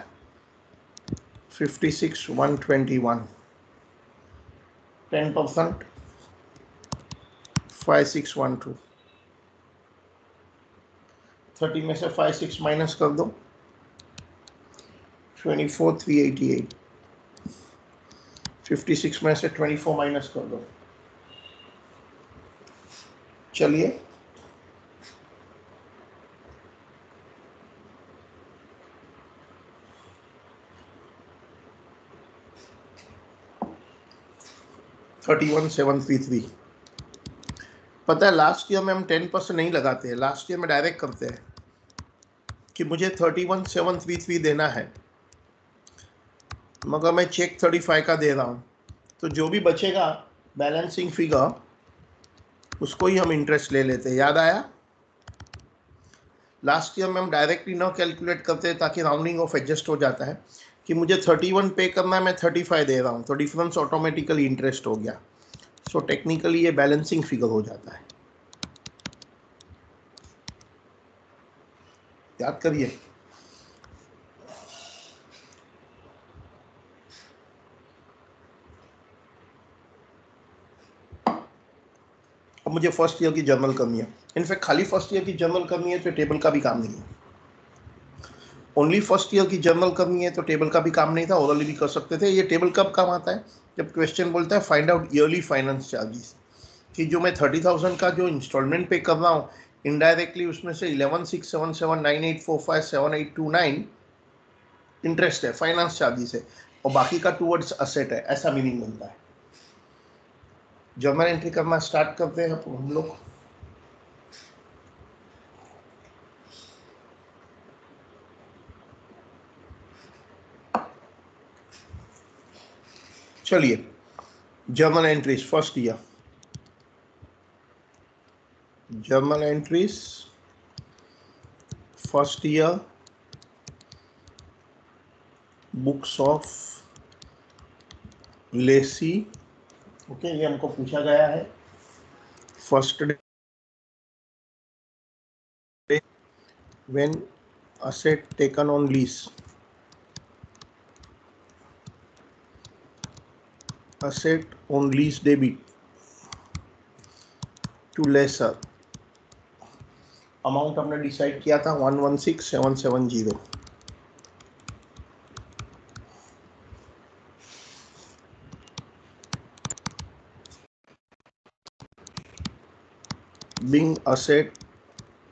56,121, 10% 5612, 30 में से 56 माइनस कर दो, 24,388, 56 में से 24 माइनस कर दो। चलिए $31,733। पता है लास्ट ईयर में हम 10% नहीं लगाते हैं, लास्ट ईयर में डायरेक्ट करते हैं कि मुझे 31,733 देना है, मगर मैं चेक 35 का दे रहा हूँ, तो जो भी बचेगा बैलेंसिंग फिगर उसको ही हम इंटरेस्ट ले लेते हैं। याद आया? लास्ट ईयर में हम डायरेक्टली ना कैलकुलेट करते ताकि राउंडिंग ऑफ एडजस्ट हो जाता है कि मुझे 31 पे करना है, मैं 35 दे रहा हूँ, तो डिफरेंस ऑटोमेटिकली इंटरेस्ट हो गया। सो टेक्निकली ये बैलेंसिंग फिगर हो जाता है। याद करिए। अब मुझे फर्स्ट ईयर की जर्नल करनी है। इनफैक्ट खाली फर्स्ट ईयर की जर्नल करनी है तो टेबल का भी काम नहीं है। ओनली फर्स्ट ईयर की जर्नल करनी है तो टेबल का भी काम नहीं था, ओरली भी कर सकते थे। ये टेबल कब काम आता है? जब क्वेश्चन बोलता है find out yearly finance charges, कि जो मैं 30,000 का जो इंस्टॉलमेंट पे कर रहा हूँ इनडायरेक्टली उसमें से 11,677,9,845,7,829 इंटरेस्ट है, फाइनेंस चार्जेस है, और बाकी का टूवर्ड्स असेट है, ऐसा मीनिंग बनता है। जर्नल एंट्री करना स्टार्ट करते हैं हम लोग। चलिए journal entries first year, journal entries first year, books of lessee. Okay, ये हमको पूछा गया है। First day when asset taken on lease, asset on lease debit to lesser amount हमने डिसाइड किया था 116770। being asset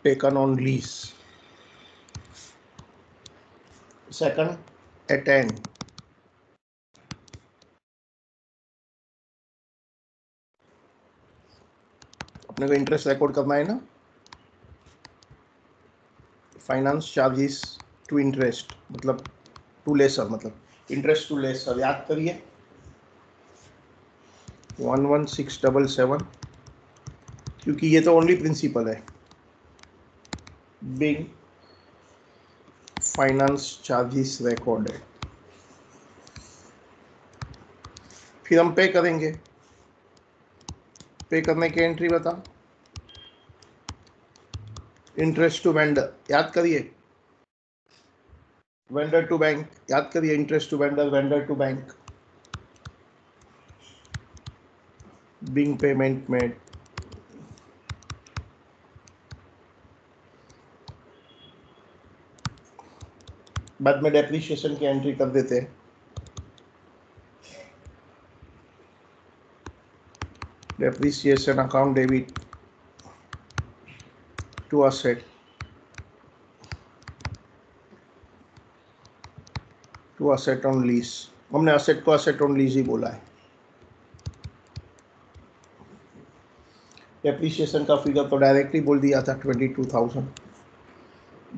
taken on lease, second attend अपने को इंटरेस्ट रिकॉर्ड करना है ना, फाइनेंस चार्जेस टू इंटरेस्ट मतलब टू लेसर, मतलब इंटरेस्ट टू लेसर। याद करिए 11677, क्योंकि ये तो ओनली प्रिंसिपल है। बिग फाइनेंस चार्जेस रिकॉर्डेड, फिर हम पे करेंगे। पे करने की एंट्री बता, इंटरेस्ट टू वेंडर। याद करिए वेंडर टू बैंक, याद करिए interest to vendor, vendor to bank. Being payment made, बाद में डेप्रिसिएशन की एंट्री कर देते हैं। Depreciation account debit to asset on lease, हमने asset को asset on lease ही बोला है। Depreciation का फिगर तो डायरेक्टली बोल दिया था 22,000।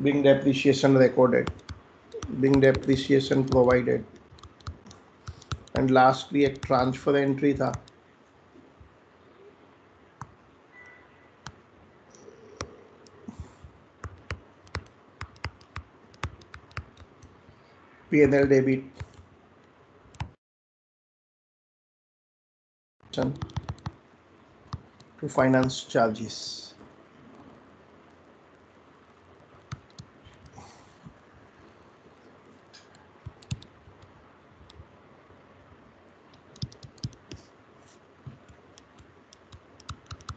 Being depreciation recorded, being depreciation provided, and lastly एक transfer entry था। P&L debit to finance charges,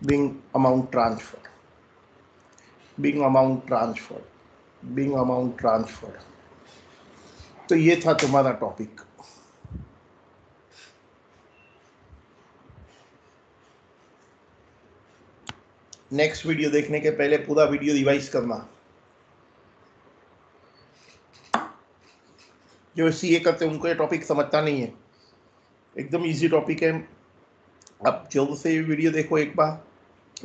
being amount transferred, तो ये था तुम्हारा टॉपिक। नेक्स्ट वीडियो देखने के पहले पूरा वीडियो रिवाइज करना। जो सीए करते हैं उनको ये टॉपिक समझता नहीं है, एकदम इजी टॉपिक है। आप जल्द से वीडियो देखो एक बार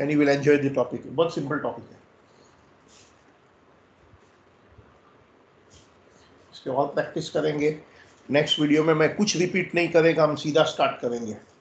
and you will enjoy the topic. बहुत सिंपल टॉपिक है, इसके और प्रैक्टिस करेंगे। नेक्स्ट वीडियो में मैं कुछ रिपीट नहीं करेगा, हम सीधा स्टार्ट करेंगे।